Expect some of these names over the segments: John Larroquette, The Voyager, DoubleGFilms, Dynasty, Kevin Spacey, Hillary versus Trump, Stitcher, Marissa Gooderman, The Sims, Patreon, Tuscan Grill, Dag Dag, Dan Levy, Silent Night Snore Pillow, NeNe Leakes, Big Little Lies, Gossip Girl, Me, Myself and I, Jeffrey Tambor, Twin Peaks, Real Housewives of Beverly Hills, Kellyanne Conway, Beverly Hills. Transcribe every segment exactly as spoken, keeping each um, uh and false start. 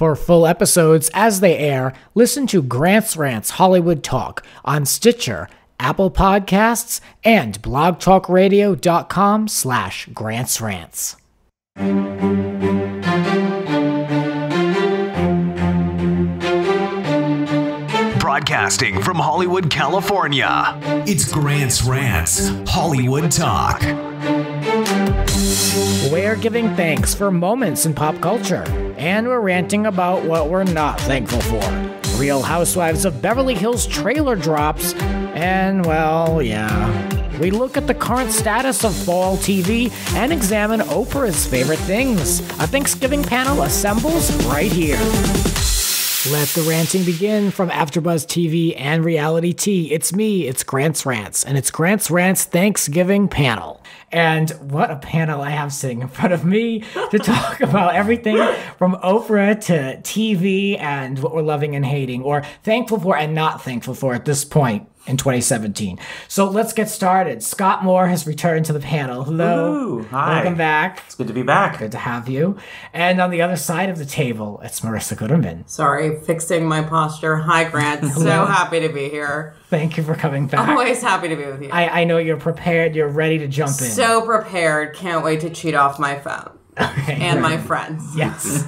For full episodes as they air, listen to Grant's Rants Hollywood Talk on Stitcher, Apple Podcasts, and blogtalkradio.com slash Grant's Rants. Broadcasting from Hollywood, California, it's Grant's Rants Hollywood Talk. We're giving thanks for moments in pop culture, and we're ranting about what we're not thankful for. Real Housewives of Beverly Hills trailer drops, and, well, yeah. We look at the current status of fall T V and examine Oprah's favorite things. A Thanksgiving panel assembles right here. Let the ranting begin from AfterBuzz T V and Reality Tea. It's me, it's Grant's Rants, and it's Grant's Rants Thanksgiving panel. And what a panel I have sitting in front of me to talk about everything from Oprah to T V and what we're loving and hating, or thankful for and not thankful for at this point in twenty seventeen. So let's get started. Scott Moore has returned to the panel. Hello. Ooh, hi. Welcome back. It's good to be back. Good to have you. And on the other side of the table, it's Marissa Gooderman. Sorry, fixing my posture. Hi, Grant. So happy to be here. Thank you for coming back. Always happy to be with you. I, I know you're prepared. You're ready to jump in. So prepared. Can't wait to cheat off my phone. Okay, and right. My friends. Yes.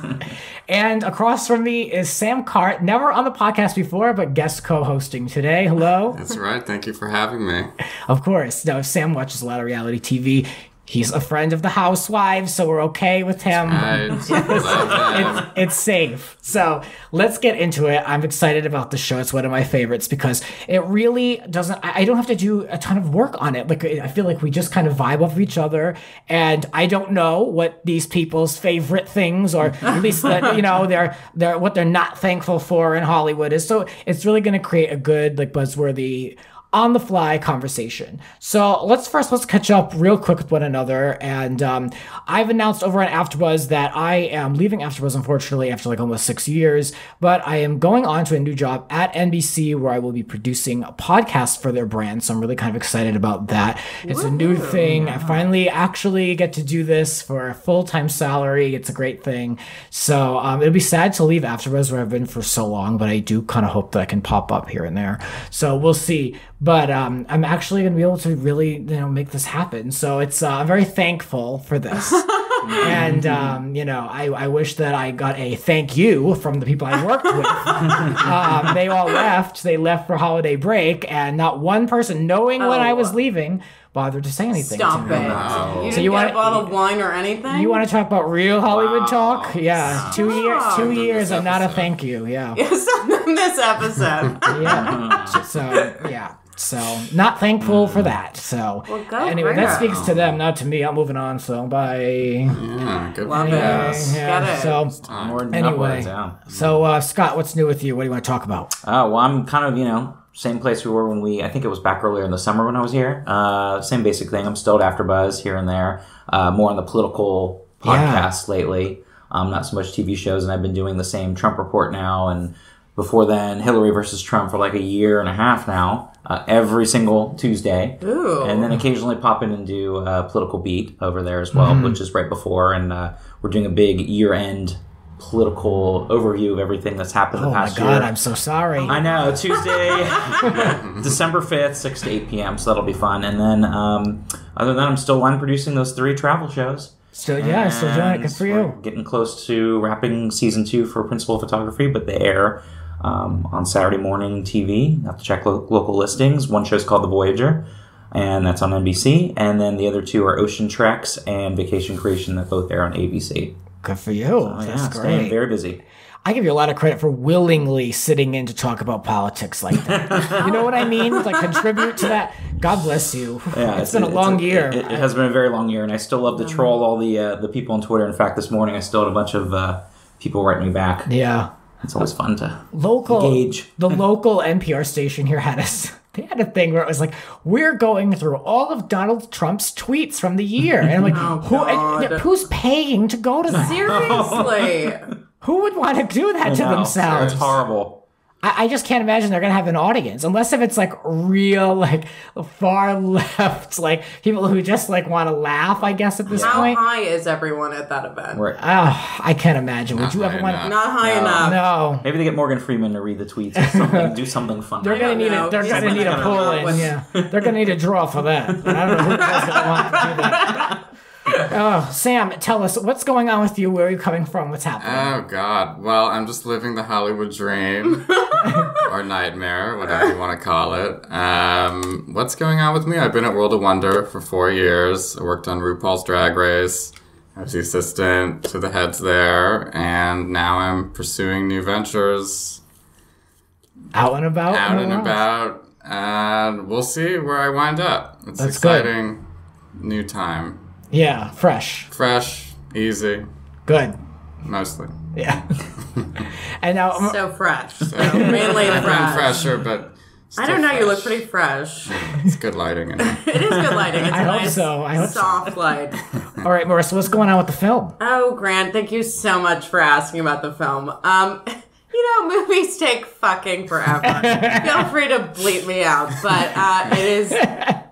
And across from me is Sam Cart, never on the podcast before, but guest co-hosting today. Hello. That's right. Thank you for having me. Of course. Now, if Sam watches a lot of reality T V, he's a friend of the housewives, so we're okay with him. Right. it's, it's safe. So let's get into it. I'm excited about the show. It's one of my favorites because it really doesn't, I don't have to do a ton of work on it. Like, I feel like we just kind of vibe off of each other, and I don't know what these people's favorite things, or at least that, you know, they're, they're, what they're not thankful for in Hollywood is. So it's really going to create a good, like, buzzworthy, on the fly conversation. So let's first, let's catch up real quick with one another. And um, I've announced over on AfterBuzz that I am leaving AfterBuzz, unfortunately, after like almost six years, but I am going on to a new job at N B C where I will be producing a podcast for their brand. So I'm really kind of excited about that. It's a new thing. I finally actually get to do this for a full-time salary. It's a great thing. So um, it'll be sad to leave AfterBuzz where I've been for so long, but I do kind of hope that I can pop up here and there. So we'll see. But um, I'm actually going to be able to really, you know, make this happen. So it's uh, I'm very thankful for this. And, um, you know, I, I wish that I got a thank you from the people I worked with. um, they all left. They left for holiday break. And not one person, knowing oh. when I was leaving, bothered to say anything. Stop to me. it. Wow. You didn't so you get wanna, a bottle of wine or anything? You want to talk about real Hollywood wow. talk? Yeah. Stop. Two years Two years of not a thank you. Yeah. Yes, on this episode. yeah. So, yeah. So, not thankful for that. So, well, anyway, that speaks to them, not to me. I'm moving on, so bye. Yeah, good Love anyway, it. Yeah, so, it. More anyway, so uh, Scott, what's new with you? What do you want to talk about? Uh, well, I'm kind of, you know, same place we were when we, I think it was back earlier in the summer when I was here. Uh, same basic thing. I'm still at AfterBuzz here and there. Uh, more on the political podcasts yeah. lately. Um, not so much T V shows, and I've been doing the same Trump Report now, and before then, Hillary versus Trump for like a year and a half now. Uh, every single Tuesday. Ooh. And then occasionally pop in and do a political beat over there as well, mm-hmm. which is right before. And uh, we're doing a big year-end political overview of everything that's happened oh the past year. Oh my God, year. I'm so sorry. I know. Tuesday, December fifth, six to eight P M So that'll be fun. And then um, other than that, I'm still line producing those three travel shows. Still, yeah, and still doing it. Good for you. Getting close to wrapping season two for Principal Photography, but the air... Um, on Saturday morning T V. You have to check lo local listings. One show's called The Voyager, and that's on N B C. And then the other two are Ocean Treks and Vacation Creation that both air on A B C. Good for you. So, that's yeah, great. Staying very busy. I give you a lot of credit for willingly sitting in to talk about politics like that. You know what I mean? Like, contribute to that. God bless you. Yeah, it's, it's been a it's long a, year. It, it, it has been a very long year, and I still love to troll all the uh, the people on Twitter. In fact, this morning I still had a bunch of uh, people writing me back. Yeah. It's always fun to local, engage. The local N P R station here had us. They had a thing where it was like, we're going through all of Donald Trump's tweets from the year. And I'm like, oh, who, and, who's paying to go to that? Seriously. Who would want to do that I to know. themselves? It's horrible. I, I just can't imagine they're going to have an audience, unless if it's like real, like far left, like people who just like want to laugh, I guess, at this How point. How high is everyone at that event? Right. Oh, I can't imagine. Not Would you ever want to? Not high no. enough. No. Maybe they get Morgan Freeman to read the tweets or something, do something fun. They're going to need a, they're yeah, gonna need a pull in. Yeah. They're going to need a draw for that. I don't know who else going to want to do that. Oh, Sam, tell us, what's going on with you? Where are you coming from? What's happening? Oh, God. Well, I'm just living the Hollywood dream. Or nightmare, whatever you want to call it. Um, what's going on with me? I've been at World of Wonder for four years. I worked on RuPaul's Drag Race. I was the assistant to the heads there. And now I'm pursuing new ventures. Out and about? Out and about. And we'll see where I wind up. It's That's exciting. Good. New time. Yeah, fresh. Fresh, easy. Good. Mostly. Yeah. And now so fresh. So, mainly fresh. Been fresher, but still I don't know. Fresh. You look pretty fresh. It's good lighting. It is good lighting. It's I a hope nice, so. I hope soft so. light. All right, Marissa, what's going on with the film? Oh, Grant, thank you so much for asking about the film. Um, you know, movies take fucking forever. Feel free to bleep me out, but uh, it is.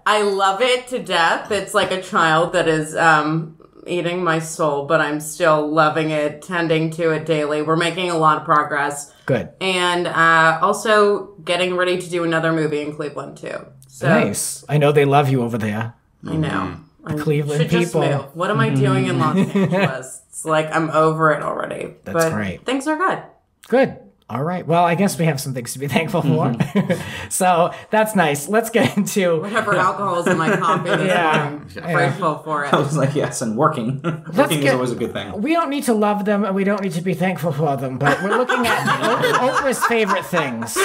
I love it to death. It's like a child that is um, eating my soul, but I'm still loving it, tending to it daily. We're making a lot of progress. Good. And uh, also getting ready to do another movie in Cleveland, too. So, nice. I know they love you over there. I know. Mm-hmm. The Cleveland people. Just move. What am mm-hmm. I doing in Los Angeles? It's like I'm over it already. That's but great. Things are good. Good. All right. Well, I guess we have some things to be thankful for. Mm-hmm. So that's nice. Let's get into whatever alcohol is in my coffee. Yeah, I'm yeah. grateful for it. I was like, yes, and working. Let's working get, is always a good thing. We don't need to love them, and we don't need to be thankful for them. But we're looking at Oprah's favorite things.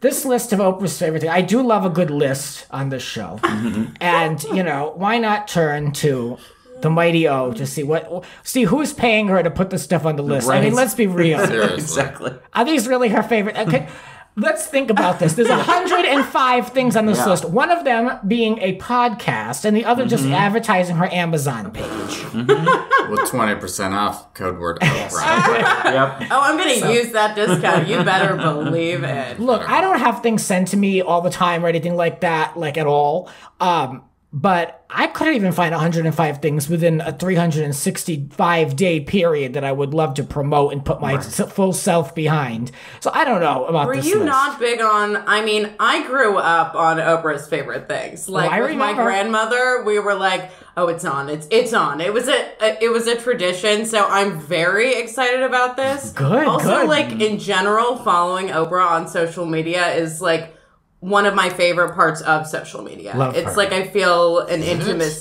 This list of Oprah's favorite things. I do love a good list on this show, mm-hmm. and you know, why not turn to the mighty O to see what, see who's paying her to put this stuff on the list. Right. I mean, let's be real. Exactly. Are these really her favorite? Okay, let's think about this. There's one hundred five things on this yeah. list. One of them being a podcast, and the other mm-hmm. just advertising her Amazon page. Mm-hmm. With twenty percent off, code word Oprah. Yep. Oh, I'm gonna so. use that discount. You better believe it. Look, I don't have things sent to me all the time or anything like that, like at all. Um. But I couldn't even find one hundred five things within a three hundred sixty-five day period that I would love to promote and put my right. full self behind. So I don't know about Were this Were you list. Not big on, I mean, I grew up on Oprah's favorite things. Like well, with my grandmother, we were like, oh, it's on. It's it's on. It was a it was a tradition, so I'm very excited about this. Good, Also, good. Like, in general, following Oprah on social media is like, one of my favorite parts of social media. Love it's her. Like I feel an intimate.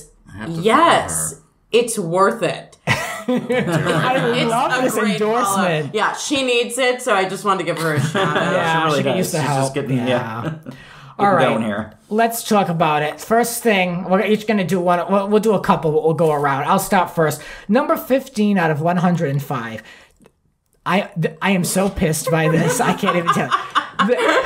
Yes, it's worth it. I love this endorsement. Follow. Yeah, she needs it, so I just wanted to give her a shout out. Yeah, she, really she used to She's help. Just getting, yeah. yeah. All right, going here. Let's talk about it. First thing, we're each going to do one. We'll, we'll do a couple. But we'll go around. I'll stop first. Number fifteen out of one hundred and five. I I am so pissed by this. I can't even tell. The,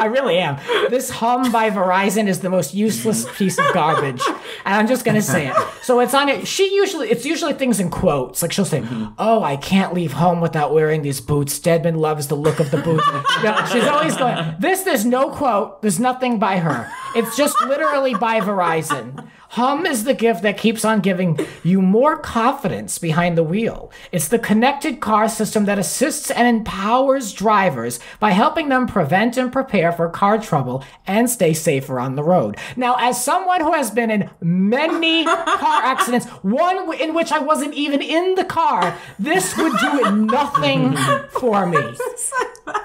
I really am. This Hum by Verizon is the most useless piece of garbage. And I'm just going to say it. So it's on it. She usually, it's usually things in quotes. Like she'll say, mm-hmm. oh, I can't leave home without wearing these boots. Deadman loves the look of the boots. No, she's always going, this, there's no quote. There's nothing by her. It's just literally by Verizon. Hum is the gift that keeps on giving you more confidence behind the wheel. It's the connected car system that assists and empowers drivers by helping them prevent and prepare for car trouble and stay safer on the road. Now, as someone who has been in many car accidents, one in which I wasn't even in the car, this would do nothing for me.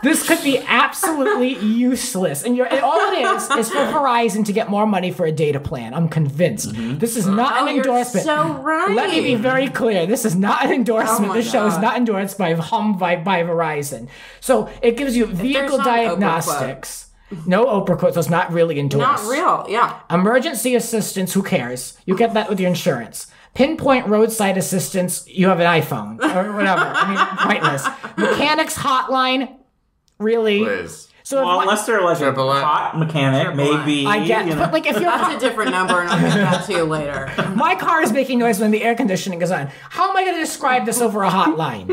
This could be absolutely useless. And, you're, and all it is is for Verizon to get more money for a data plan. I'm convinced. Mm-hmm. This is not oh, an endorsement. You're so right. Let me be very clear. This is not an endorsement. Oh this show God. Is not endorsed by Hum by, by Verizon. So it gives you vehicle diagnostics. Oprah no Oprah quotes. So it's not really endorsed. Not real. Yeah. Emergency assistance. Who cares? You get that with your insurance. Pinpoint roadside assistance. You have an iPhone or whatever. I mean, pointless. Mechanics hotline. Really. Please. So well, unless they're like a pot mechanic, maybe. I guess, you know. But like if you're that's a different number, and I'll get that to you later. My car is making noise when the air conditioning is on. How am I going to describe this over a hotline?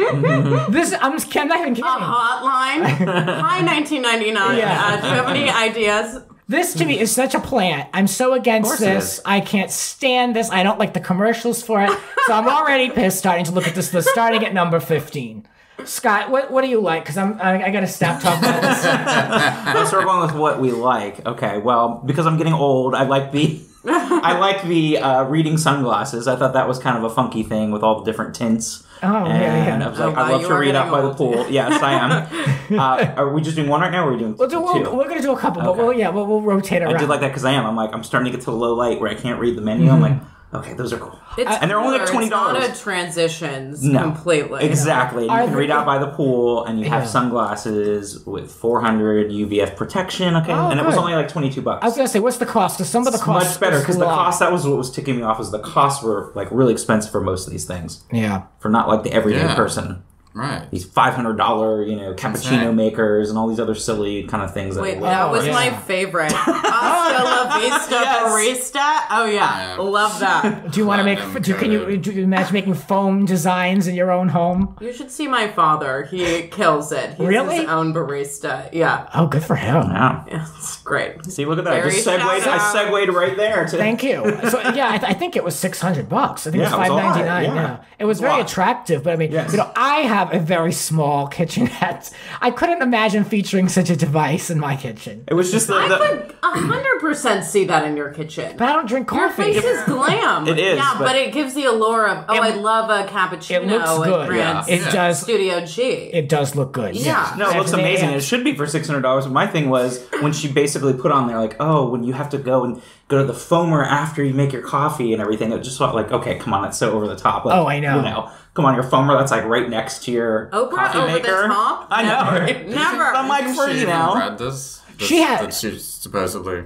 This I'm, I'm not even kidding. A hotline? Hi, nineteen ninety-nine. Yeah. Uh, do you have any ideas? This to me is such a plant. I'm so against this. I can't stand this. I don't like the commercials for it. So I'm already pissed starting to look at this list, starting at number fifteen. Scott, what what do you like? Because I'm I, I gotta stop talking about this. Let's start going with what we like. Okay, well, because I'm getting old, I like the I like the uh, reading sunglasses. I thought that was kind of a funky thing with all the different tints. Oh, and yeah, yeah. I was like, oh, I love to read out by the pool. Yes, I am. Uh, are we just doing one right now, or are we doing we'll do, two? We'll, we're going to do a couple, okay. but we'll, yeah, we'll, we'll rotate around. I did like that because I am. I'm like, I'm starting to get to the low light where I can't read the menu. Mm-hmm. I'm like, okay, those are cool. It's and they're only like twenty dollars. It's not a transitions no, completely. Exactly. You are can read out by the pool, and you have yeah. sunglasses with four hundred U V F protection. Okay, oh, and good. It was only like twenty-two bucks. I was going to say, what's the cost? Because some of the cost much better, because the cost, that was what was ticking me off, is the costs were like really expensive for most of these things. Yeah. For not like the everyday yeah. person. Right. These five hundred dollar, you know, cappuccino right. makers and all these other silly kind of things. That Wait, that was yeah. my favorite. Hasta la vista yes. barista. Oh yeah, yeah, love that. Do you want to make? Do, can you do you imagine making foam designs in your own home? You should see my father. He kills it. He's really? His own barista. Yeah. Oh, good for him. Wow. Yeah, it's great. See, look at that. Very Just segued, I segued right there. To Thank you. So yeah, I, th I think it was six hundred bucks. I think yeah, it was five ninety-nine. Yeah. yeah, it was very wow. attractive. But I mean, yes. you know, I have. a very small kitchenette. I couldn't imagine featuring such a device in my kitchen. It was just the, the I could one hundred percent see that in your kitchen. But I don't drink coffee. Your face is glam. It is. Yeah, but, but it gives the allure of, oh, it, I love a cappuccino. It looks good. Yeah. It yeah. does. Studio G. It does look good. Yeah. yeah. No, it looks amazing. It should be for six hundred dollars. But my thing was when she basically put on there like, oh, when you have to go and go to the foamer after you make your coffee and everything, it just felt like, okay, come on, it's so over the top. Like, oh, I know. You know. Come on, your foamer, that's like right next to your Oprah coffee over maker. The top? I know. Never. Never. I'm like, for you know. Read this, this, she had. That she supposedly,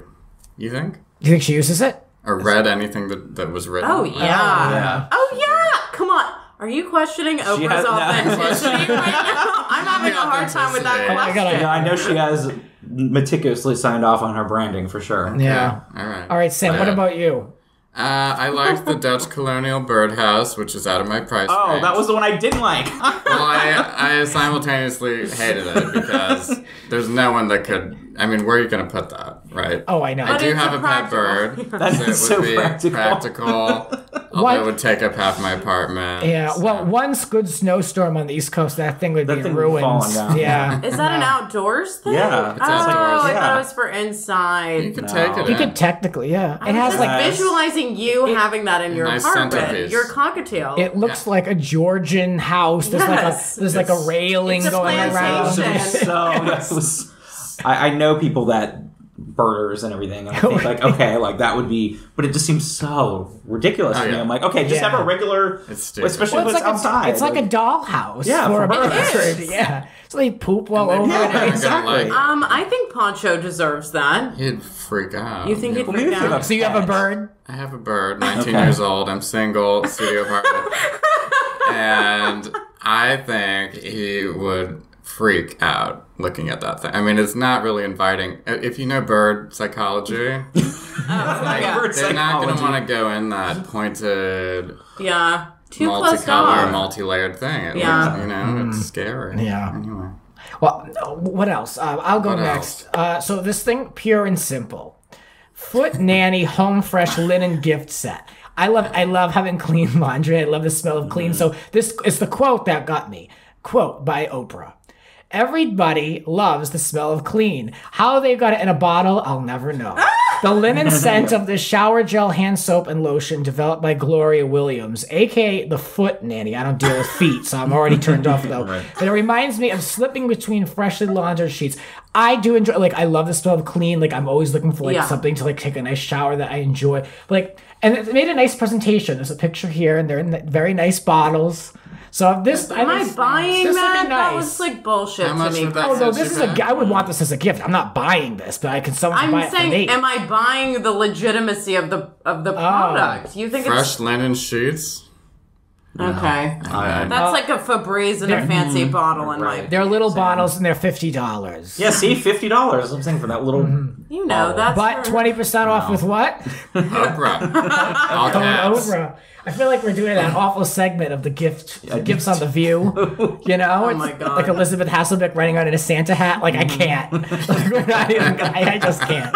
you think? You think she uses it? Or read anything that, that was written? Oh, yeah. Like, yeah. Oh, yeah. Come on. Are you questioning Oprah's has, authenticity no. right now? I'm having a hard time with that question. I, gotta, no, I know she has meticulously signed off on her branding for sure. Yeah. yeah. All right. All right, Sam, uh, what about you? Uh, I liked the Dutch Colonial Birdhouse, which is out of my price Oh, range. That was the one I didn't like. Well, I, I simultaneously hated it because there's no one that could... I mean, where are you going to put that, right? Oh, I know. But I do have a pet bird. That so is so would be practical. practical although it would take up half my apartment. Yeah, so. Well, once good snowstorm on the East Coast, that thing would that be thing ruined. Down. Yeah. Is that yeah. an outdoors thing? Yeah. It's oh, outdoors. I yeah. thought it was for inside. You could no. take it in. You could technically, yeah. I it has like nice. Visualizing you it, having that in your nice apartment. Centerpiece. Your cockatiel. It looks yeah. like a Georgian house. There's yes. like a there's it's, like a railing going around. So I, I know people that birders and everything. And I think like, okay, like that would be, but it just seems so ridiculous oh, to me. Yeah. I'm like, okay, just yeah. have a regular, it's especially well, when it's, it's like outside. A, it's like, like a dollhouse. Yeah, for, for birds. It is. Yeah. So they poop well over yeah, it. Exactly. Like, um, I think Poncho deserves that. He'd freak out. You think he'd well, freak out? So you have a bird? I have a bird, nineteen okay. years old. I'm single, studio apartment. And I think he would freak out looking at that thing. I mean, it's not really inviting. If you know bird psychology, oh, like, yeah. bird they're psychology. Not going to want to go in that pointed, yeah, too multicolor, multi-layered thing. It yeah, looks, you know, mm. it's scary. Yeah. Anyway, well, what else? Um, I'll go what next. Uh, so this thing, pure and simple, foot nanny home fresh linen gift set. I love, I love having clean laundry. I love the smell of clean. Mm. So this is the quote that got me. Quote by Oprah. Everybody loves the smell of clean. How they got it in a bottle, I'll never know. The linen scent of the shower gel, hand soap, and lotion developed by Gloria Williams, a k a the foot nanny. I don't deal with feet, so I'm already turned off, though. Right. But it reminds me of slipping between freshly laundered sheets. I do enjoy, like, I love the smell of clean. Like, I'm always looking for, like, yeah. something to, like, take a nice shower that I enjoy. Like, and it made a nice presentation. There's a picture here, and they're in very nice bottles. So if this, am I, I was, buying this that? Nice. That was like bullshit to me. Oh no, this is a. I would want this as a gift. I'm not buying this, but I can someone I'm buy saying, it for me. Am I buying the legitimacy of the of the product? Oh. You think fresh it's, linen sheets? Okay. okay. I, I, That's like a Febreze in a fancy mm, bottle in right. my... They're little so. bottles and they're fifty dollars. Yeah, see? fifty dollars. I'm saying for that little... Mm. You know, that's... But for... twenty percent off no. with what? Oprah. Oprah. I feel like we're doing that awful segment of the gift, yeah, the gifts on The View. You know? Oh my God. Like Elizabeth Hasselbeck running out in a Santa hat. Like, I can't. Like, we're not even, I, I just can't.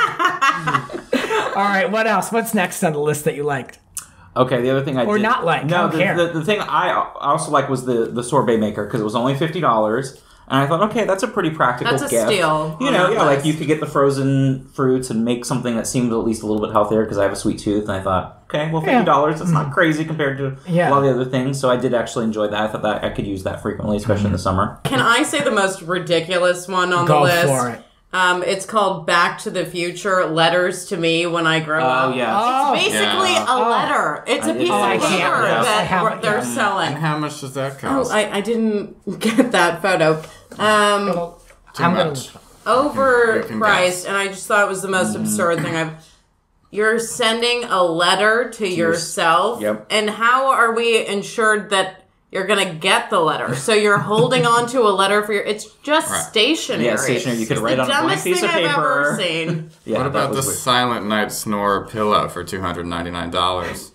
All right, what else? What's next on the list that you liked? Okay, the other thing I or did... Or not like, no, I don't the, care. The, the thing I also liked was the, the sorbet maker, because it was only fifty dollars. And I thought, okay, that's a pretty practical gift. That's a gift. steal. You know, yeah, like you could get the frozen fruits and make something that seemed at least a little bit healthier, because I have a sweet tooth. And I thought, okay, well, fifty dollars, yeah. that's mm-hmm. not crazy compared to yeah. a lot of the other things. So I did actually enjoy that. I thought that I could use that frequently, especially mm-hmm. in the summer. Can I say the most ridiculous one on Go the list? Go for it. Um, it's called Back to the Future, Letters to Me When I Grow oh, Up. Yes. Oh, it's basically yeah. a letter. It's I a piece oh, of paper that yes. they're yeah. selling. And how much does that cost? Oh, I, I didn't get that photo. Um, Too I'm much. Overpriced, and I just thought it was the most mm. absurd thing I've... You're sending a letter to, to yourself, your, yep. and how are we ensured that... You're going to get the letter. So you're holding on to a letter for your... It's just right. stationary. Yeah, stationary. You could write on a blank piece of paper. It's the dumbest thing I've ever seen. Yeah, what about the weird. Silent Night Snore pillow for two hundred ninety-nine dollars?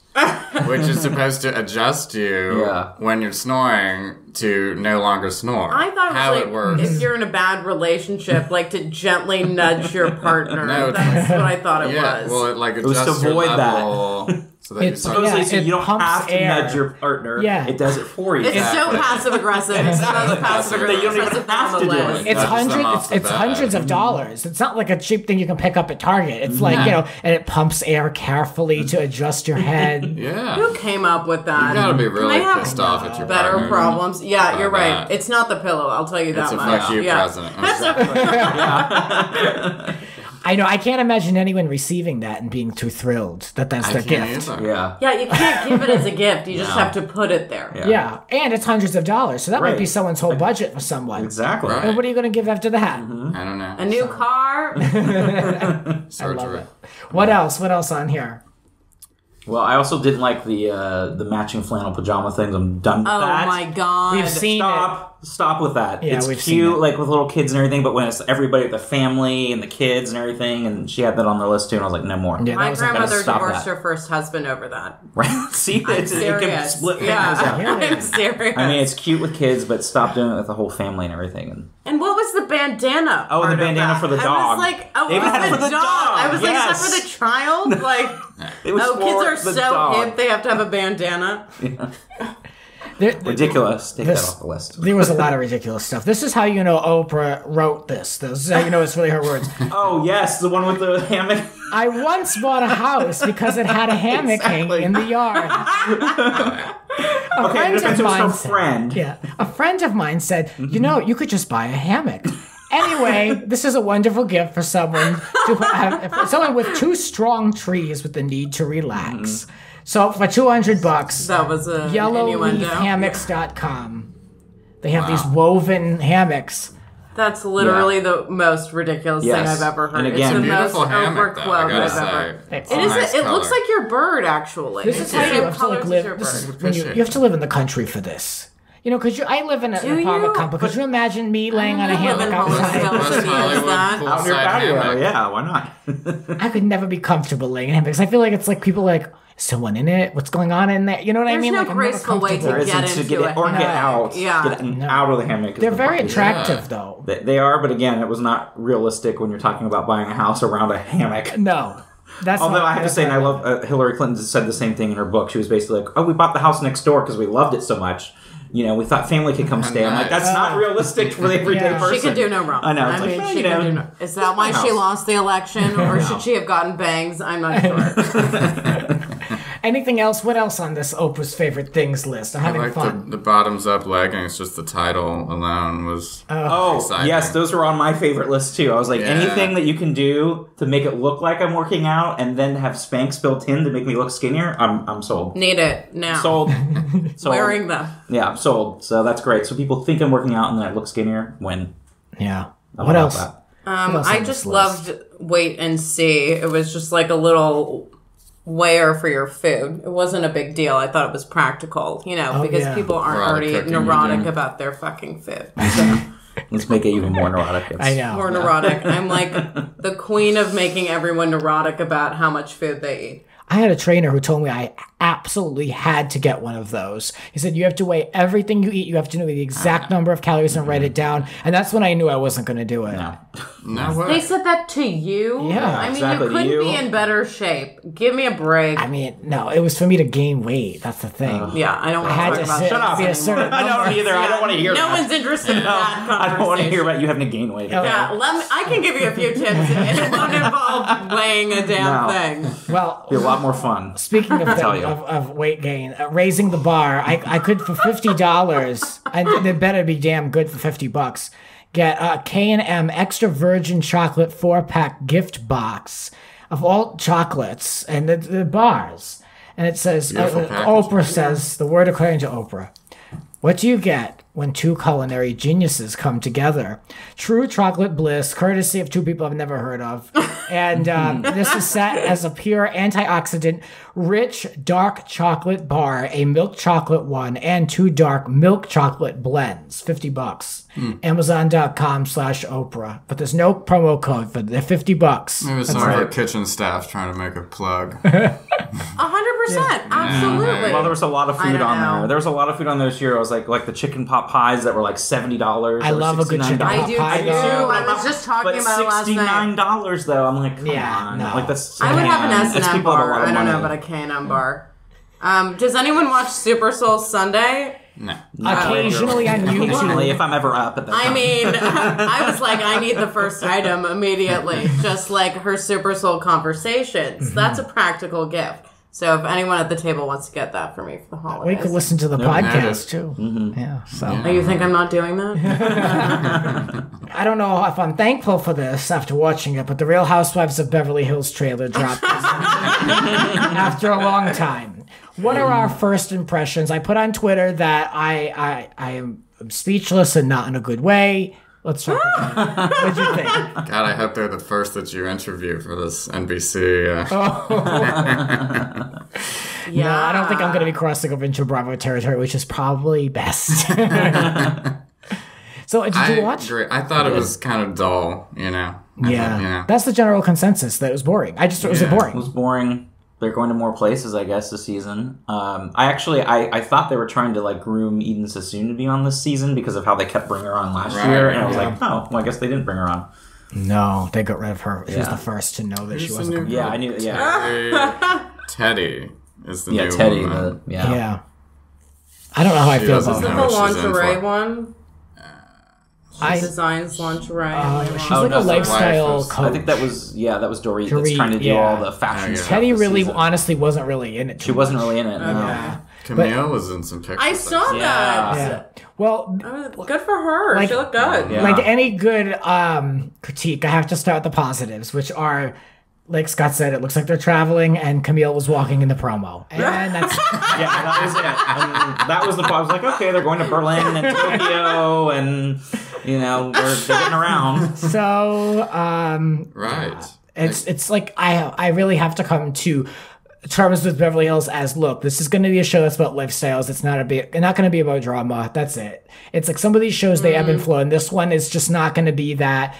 Which is supposed to adjust you yeah. when you're snoring to no longer snore. I thought it was how like, it works. If you're in a bad relationship, like to gently nudge your partner. No, that's what I thought it yeah, was. Well, it like adjusts it was to avoid your level. That. So that it's, supposedly, yeah, so you don't have to air. nudge your partner. Yeah. It does it for you. It's exactly. so passive aggressive. It's so passive aggressive. You don't even have to do it. It's, hundred, it's, it's hundreds of dollars. It's not like a cheap thing you can pick up at Target. It's like, yeah. you know, and it pumps air carefully to adjust your head. yeah. Who came up with that? You gotta be really pissed off at your better partner. Better problems. Yeah, you're right. That. It's not the pillow. I'll tell you that it's much. It's a fuck you yeah. present. That's a... I know. I can't imagine anyone receiving that and being too thrilled that that's their gift. Either. Yeah. Yeah. You can't give it as a gift. You yeah. just have to put it there. Yeah. yeah. And it's hundreds of dollars. So that right. might be someone's whole budget for someone. Exactly. Right. And what are you going to give after that? Mm-hmm. I don't know. A new so. car. Surgery. What yeah. else? What else on here? Well, I also didn't like the uh, the matching flannel pajama things. I'm done with oh that. Oh my God. We've seen Stop. It. Stop with that. Yeah, it's we've cute, seen it. Like with little kids and everything, but when it's everybody, the family and the kids and everything, and she had that on their list too, and I was like, no more. Yeah, my grandmother divorced that. her first husband over that. Right? See, I'm it's, serious. It can split yeah. families out. I'm serious. I mean, it's cute with kids, but stop doing it with the whole family and everything. And, and what was the bandana? Oh, the bandana for the dog. I was like, oh, it for the dog. I was like, except for the child? Like, oh, kids are. They're the so dog. hip, they have to have a bandana. Yeah. They're, they're, ridiculous. Take this, that off the list. There was a lot of ridiculous stuff. This is how you know Oprah wrote this. This is how you know it's really her words. Oh, yes, the one with the hammock. I once bought a house because it had a hammock exactly. hanging in the yard. a, okay, friend of mine said, friend. Yeah, a friend of mine said, mm-hmm. you know, you could just buy a hammock. Anyway, this is a wonderful gift for someone to have, for someone with two strong trees with the need to relax. Mm-hmm. So for two hundred bucks, that was a yellow leaf hammocks dot com. They have wow. these woven hammocks. That's literally yeah. the most ridiculous yes. thing I've ever heard. And again, it's the beautiful most hammock, though, I gotta say. Ever. It's it is. Nice it color. Looks like your bird, actually. This is how you have to like, live. This is, you, you have to live in the country for this. You know, because I live in a, an apartment complex. Could you imagine me laying on a hammock outside? Out your patio, yeah, why not? I could never be comfortable laying in a hammock because I feel like it's like people are like, is someone in it? What's going on in there? You know what There's I mean? There's no like, graceful way to there get into to get it. Or no. get out. Yeah. Get no. out of the hammock. They're the very point. attractive, yeah. though. They, they are, but again, it was not realistic when you're talking about buying a house around a hammock. No. That's Although I have to say, and I love uh, Hillary Clinton said the same thing in her book. She was basically like, oh, we bought the house next door because we loved it so much. You know, we thought family could come stay. I'm like, that's uh, not realistic for the everyday yeah. person. She could do no wrong. I know. I mean, like, she you know, do no. Is that why she lost the election, or no. should she have gotten bangs? I'm not sure. Anything else? What else on this Oprah's favorite things list? I'm I having like fun. The, the bottoms up leggings. Just the title alone was. Oh exciting. Yes, those were on my favorite list too. I was like, yeah. anything that you can do to make it look like I'm working out, and then have Spanx built in to make me look skinnier. I'm I'm sold. Need it now. Sold. sold. Wearing them. Yeah, I'm sold. So that's great. So people think I'm working out, and then I look skinnier. When? Yeah. I what else? Um, what else I just loved Wait and See. It was just like a little where for your food. It wasn't a big deal. I thought it was practical, you know, oh, because yeah. people aren't neurotic already neurotic about their fucking food. So. Let's make it even more neurotic. It's I know. More yeah. neurotic. I'm like the queen of making everyone neurotic about how much food they eat. I had a trainer who told me I absolutely had to get one of those. He said, you have to weigh everything you eat. You have to know the exact number of calories and write it down. And that's when I knew I wasn't going to do it. No. No. They said that to you? Yeah. I mean, exactly. You couldn't be in better shape. Give me a break. I mean, no. It was for me to gain weight. That's the thing. Uh, yeah. I don't want to talk about it. Shut up. I don't either. I don't want to hear that. No one's interested in that conversation. I don't want to hear about you having to gain weight. Okay. Yeah. Let me, I can give you a few tips. And it won't involve weighing a damn no. thing. Well, you're welcome. More fun. Speaking of, the, of, of weight gain, uh, raising the bar, I, I could for fifty dollars, and it better be damn good for fifty bucks, get a K and M extra virgin chocolate four-pack gift box of all chocolates and the, the bars. And it says, uh, Oprah says, the word according to Oprah, what do you get when two culinary geniuses come together? True chocolate bliss, courtesy of two people I've never heard of. And um, this is set as a pure antioxidant, rich dark chocolate bar, a milk chocolate one, and two dark milk chocolate blends. fifty bucks. Mm. Amazon.com slash Oprah. But there's no promo code for the fifty bucks. It was some of our kitchen staff trying to make a plug. one hundred percent. Absolutely. Yeah. Well, there was a lot of food on there. There was a lot of food on there this year. I was like, like the chicken pot pies that were like seventy dollars. I love a good chicken pot pie. I do too. I was just talking about it last night. sixty-nine dollars though. I'm like, come yeah, on. No. Like, that's, I would have an S and M bar. I don't know about a K and M bar. Um, does anyone watch Super Soul Sunday? No. no. Occasionally on YouTube. Occasionally, if I'm ever up at that I time. mean, I was like, I need the first item immediately. Just like her Super Soul Conversations. Mm-hmm. That's a practical gift. So if anyone at the table wants to get that for me for the holidays. We could listen to the no, podcast, too. Mm-hmm. Yeah. So. Yeah. Oh, you think I'm not doing that? I don't know if I'm thankful for this after watching it, but the Real Housewives of Beverly Hills trailer dropped after a long time. What are our first impressions? I put on Twitter that I, I, I am speechless and not in a good way. Let's talk about it. What'd you think? God, I hope they're the first that you interview for this N B C. Uh. Oh. Yeah. No, I don't think I'm going to be crossing over into Bravo territory, which is probably best. So, did I you watch? Agree. I thought it was kind of dull, you know? Yeah. Thought, you know. That's the general consensus, that it was boring. I just thought yeah. it was boring. It was boring. They're going to more places, I guess, this season. Um, I actually, I, I thought they were trying to, like, groom Eden Sassoon to be on this season because of how they kept bringing her on last right. year. And yeah. I was like, oh, well, I guess they didn't bring her on. No, they got rid of her. She yeah. was the first to know that There's she wasn't going to Yeah, I knew, yeah. Teddi is the yeah, new Teddi, one. The, yeah, Teddi. Yeah. I don't know how she I feel about her. Is it the lingerie one? She I, designs lingerie. Uh, she's oh, like no, a lifestyle coach. I think that was, yeah, that was Dorit, Dorit that's trying to do yeah. all the fashion stuff. Teddi really, season. honestly, wasn't really in it. She much. wasn't really in it, okay. no. Camille but, was in some pictures. I saw that. Yeah. Yeah. Well, uh, good for her. Like, she looked good. Yeah. Like any good um, critique, I have to start with the positives, which are... Like Scott said, it looks like they're traveling, and Camille was walking in the promo. And that's... yeah, that was it. And that was the part. I was like, okay, they're going to Berlin and Tokyo, and, you know, we're getting around. So, um... Right. Yeah, it's it's like, I, I really have to come to terms with Beverly Hills as, look, this is going to be a show that's about lifestyles. It's not, not going to be about drama. That's it. It's like some of these shows, they mm. ebb and flow, and this one is just not going to be that...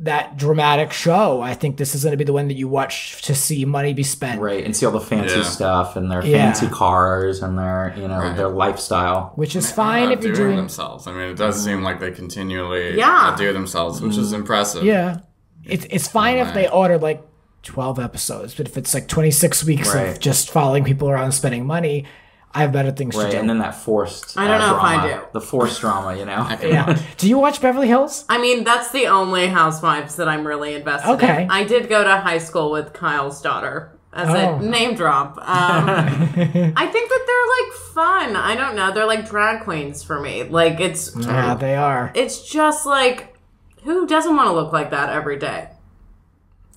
that dramatic show. I think this is going to be the one that you watch to see money be spent. Right, and see all the fancy yeah. stuff and their yeah. fancy cars and their, you know, right. their lifestyle. Which is fine if you're doing... themselves. I mean, it does seem like they continually yeah. outdo themselves, which mm. is impressive. Yeah. It's, it's fine right. if they order, like, twelve episodes, but if it's, like, twenty-six weeks right. of just following people around spending money... I have better things right, to do. And then that forced I don't uh, know drama, if I do. The forced drama, you know? yeah. Do you watch Beverly Hills? I mean, that's the only Housewives that I'm really invested okay. in. I did go to high school with Kyle's daughter as oh. a name drop. Um, I think that they're, like, fun. I don't know. They're, like, drag queens for me. Like, it's... Yeah, um, they are. It's just, like, who doesn't want to look like that every day?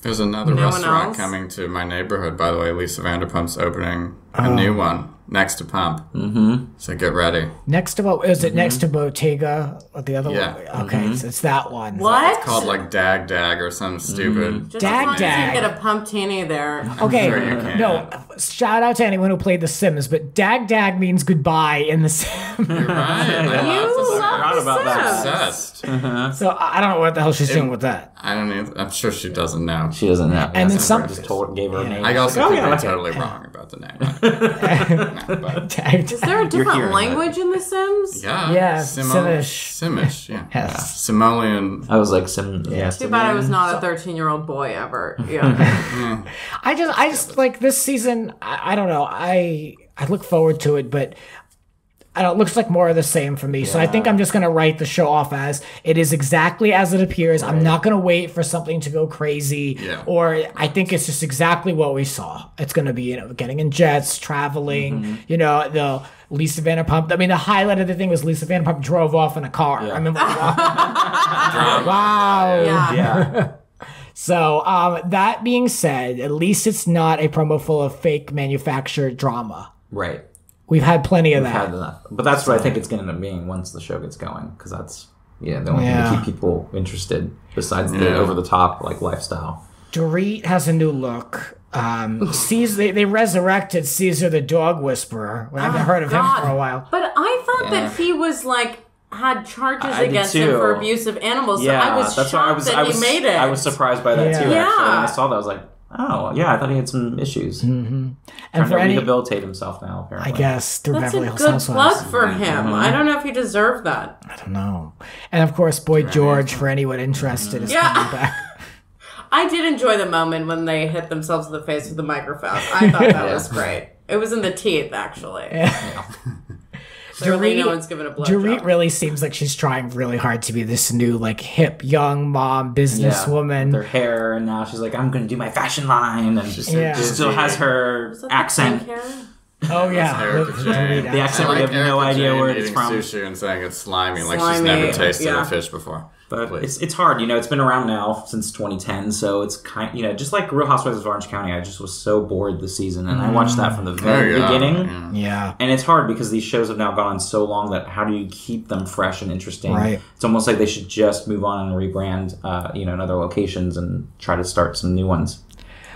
There's another no restaurant coming to my neighborhood, by the way. Lisa Vanderpump's opening... A um, new one. Next to Pump. Mm-hmm. So get ready. Next to what? Is mm-hmm. it next to Bottega? Or the other yeah. one? Okay, mm-hmm. so it's that one. What? It's called like Dag Dag or something stupid. Mm-hmm. Just Dag Dag. You get a Pump Tini there. I'm okay, sure you can. No, shout out to anyone who played The Sims, but Dag Dag means goodbye in The Sims. You're right. I love The Sims. I forgot about that. Obsessed. Uh-huh. So I don't know what the hell she's it, doing with that. I don't know. I'm sure she doesn't know. She doesn't know. And then some just told, gave her yeah. a name. I also oh, think yeah, they're okay. totally wrong about the name. But is there a different language that. in The Sims? Yeah. Yeah. Simish. Simish, yeah. Yes. Simoleon. I was like, Sim. Yeah. Too bad I was not a thirteen-year-old boy ever. Yeah. mm. I just, I just, like, this season, I, I don't know. I I look forward to it, but I don't, it looks like more of the same for me. Yeah. So I think I'm just going to write the show off as it is exactly as it appears. Right. I'm not going to wait for something to go crazy. Yeah. Or I think it's just exactly what we saw. It's going to be, you know, getting in jets, traveling, mm-hmm. you know, the Lisa Vanderpump. I mean, the highlight of the thing was Lisa Vanderpump drove off in a car. Yeah. I remember. Wow. wow. Yeah. yeah. So um, that being said, at least it's not a promo full of fake manufactured drama. Right. We've had plenty of We've that. Had enough. But that's what I think it's going to end up being once the show gets going, because that's yeah the only yeah. thing to keep people interested besides yeah. the over-the-top like lifestyle. Dorit has a new look. Um, Caesar, they, they resurrected Caesar the Dog Whisperer. I haven't oh, heard of God. him for a while. But I thought yeah. that he was like... had charges I against him for abuse of animals. Yeah, so I was that's shocked I was, that I was, he made it. I was surprised by that yeah. too, actually. Yeah. I saw that. I was like, oh, yeah, I thought he had some issues. Mm-hmm. And trying to any, rehabilitate himself now, apparently. I guess. Through that's Beverly Hills Housewives. That's a good plug for him. Mm-hmm. I don't know if he deserved that. I don't know. And, of course, Boy right. George, for anyone interested, mm-hmm. is yeah. coming back. I did enjoy the moment when they hit themselves in the face with the microphone. I thought that yeah. was great. It was in the teeth, actually. Yeah. yeah. Dorit, no one's given a blow Dorit really seems like she's trying really hard to be this new, like, hip, young mom, businesswoman. Yeah, with her hair, and now she's like, I'm going to do my fashion line. And she yeah. still has her accent. Oh, yeah. the, the, the accent where like you have Erica no idea Jane where it's from. Sushi and saying it's slimy, slimy. Like she's never tasted yeah. a fish before. But Please. it's it's hard, you know. It's been around now since twenty ten, so it's kind, you know, just like Real Housewives of Orange County. I just was so bored this season, and mm. I watched that from the very yeah, beginning. Yeah. yeah, and it's hard because these shows have now gone on so long that how do you keep them fresh and interesting? Right. It's almost like they should just move on and rebrand, uh, you know, in other locations and try to start some new ones.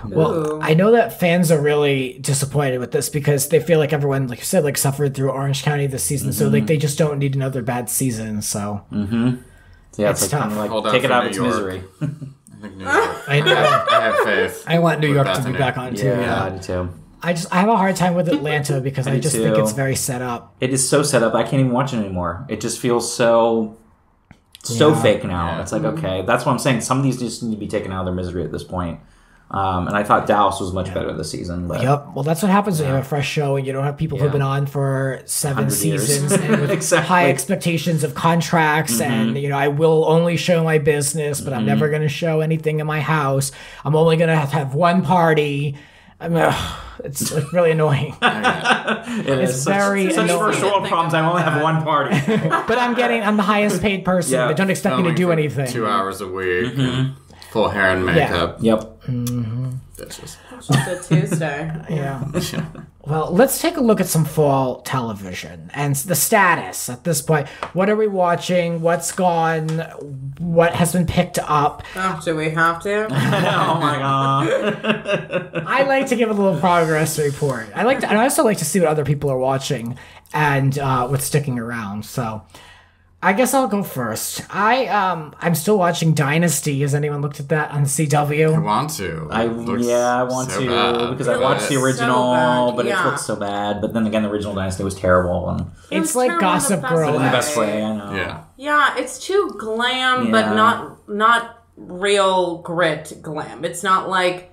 Well, I know that fans are really disappointed with this because they feel like everyone, like you said, like suffered through Orange County this season, mm-hmm. so like they just don't need another bad season. So. Mm-hmm. Yeah, it's, it's like, tough. Like, Hold take it out of its misery. I think New York. I know. I have faith. I want New York to be back on too. Yeah, yeah, I do too. I just I have a hard time with Atlanta because I, I just too. think it's very set up. It is so set up. I can't even watch it anymore. It just feels so so yeah. fake now. Yeah. It's like okay, that's what I'm saying. Some of these just need to be taken out of their misery at this point. Um, and I thought Dallas was much yeah. better this season. But, yep. Well, that's what happens yeah. when you have a fresh show and you don't have people yeah. who've been on for seven seasons and with exactly. high expectations of contracts. Mm-hmm. And, you know, I will only show my business, but mm-hmm. I'm never going to show anything in my house. I'm only going to have, have one party. I mean, ugh, it's like really annoying. it it's is very such, such annoying. First world problems. I only have one party, but I'm getting I'm the highest paid person. Yeah. But don't expect me to do anything. Two hours a week. Mm-hmm. Full hair and makeup. Yeah. Yep. Mm-hmm. That's just a Tuesday. yeah. Well, let's take a look at some fall television and the status at this point. What are we watching? What's gone? What has been picked up? Oh, do we have to? Oh my god. I like to give a little progress report. I like to, and I also like to see what other people are watching and uh, what's sticking around. So. I guess I'll go first. I um I'm still watching Dynasty. Has anyone looked at that on C W? I want to. I yeah, I want so to bad. because I watched the original, so but yeah. it looks so bad. But then again, the original Dynasty was terrible. And it was it's like Gossip Girl in the best way. I know. Yeah, yeah, it's too glam, yeah. but not not real grit glam. It's not like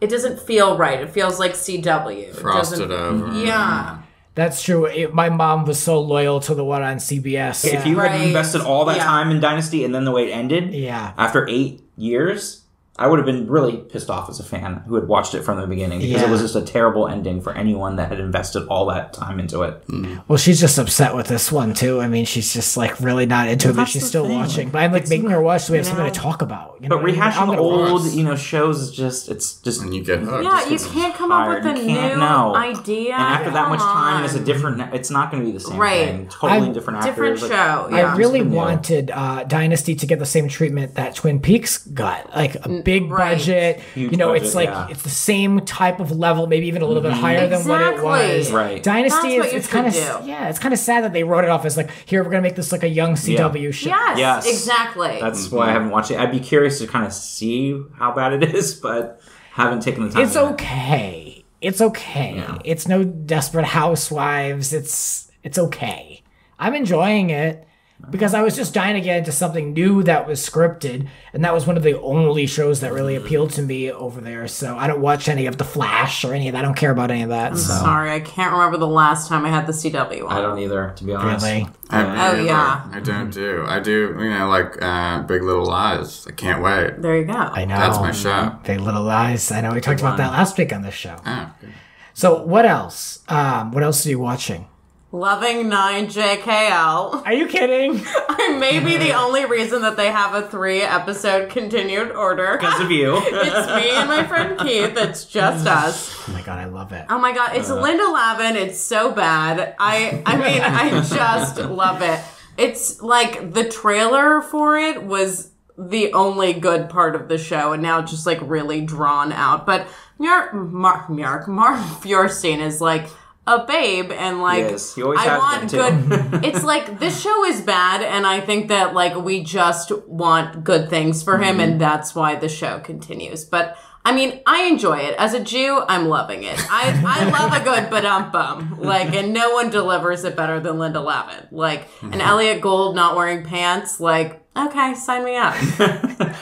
it doesn't feel right. It feels like C W. It Frosted over. Yeah. That's true. It, my mom was so loyal to the one on C B S. If you right. had invested all that yeah. time in Dynasty and then the way it ended, yeah. after eight years, I would have been really pissed off as a fan who had watched it from the beginning, because yeah. it was just a terrible ending for anyone that had invested all that time into it. Mm. Well, she's just upset with this one, too. I mean, she's just, like, really not into well, it, but she's still thing. watching. But I'm, like, it's making her watch so we have something know. to talk about. You know but rehashing I mean? old, you know, shows is just, it's just... And you get hurt. Yeah, you can't come up with a new no. idea. And after come that much time, on. it's a different, it's not going to be the same right. thing. Totally I, different actors. Different like, show, yeah. I really wanted uh, Dynasty to get the same treatment that Twin Peaks got. Like, a big right. budget, Huge you know, budget, it's like yeah. it's the same type of level, maybe even a little mm-hmm. bit higher exactly. than what it was. Right. Dynasty is it's kind of yeah, it's kind of sad that they wrote it off as like, here we're gonna make this like a young C W yeah. show. Yes, yes, exactly. That's mm-hmm. why I haven't watched it. I'd be curious to kind of see how bad it is, but haven't taken the time. It's yet. okay. It's okay. Yeah. It's no Desperate Housewives. It's it's okay. I'm enjoying it. Because I was just dying to get into something new that was scripted, and that was one of the only shows that really appealed to me over there. So I don't watch any of The Flash or any of that. I don't care about any of that. I'm so. sorry. I can't remember the last time I had the C W one. I don't either, to be honest. Really? I don't oh, either. yeah. I don't do. I do, you know, like uh, Big Little Lies. I can't wait. There you go. I know. That's my show. Big Little Lies. I know. We talked about that last week on this show. Oh, okay. So what else? Um, what else are you watching? Loving nine J K L. Are you kidding? I may be the only reason that they have a three-episode continued order. Because of you. It's me and my friend Keith. It's just us. Oh my god, I love it. Oh my god, it's uh. Linda Lavin. It's so bad. I, I mean, I just love it. It's like the trailer for it was the only good part of the show, and now it's just like really drawn out. But Mark Mark Mark Feuerstein is like a babe, and like yes, I want good. It's like this show is bad, and I think that like we just want good things for him, mm-hmm. and that's why the show continues. But I mean, I enjoy it as a Jew. I'm loving it. I I love a good badum bum, like, and no one delivers it better than Linda Lavin. Like, mm-hmm. and Elliot Gould not wearing pants, like. Okay, sign me up.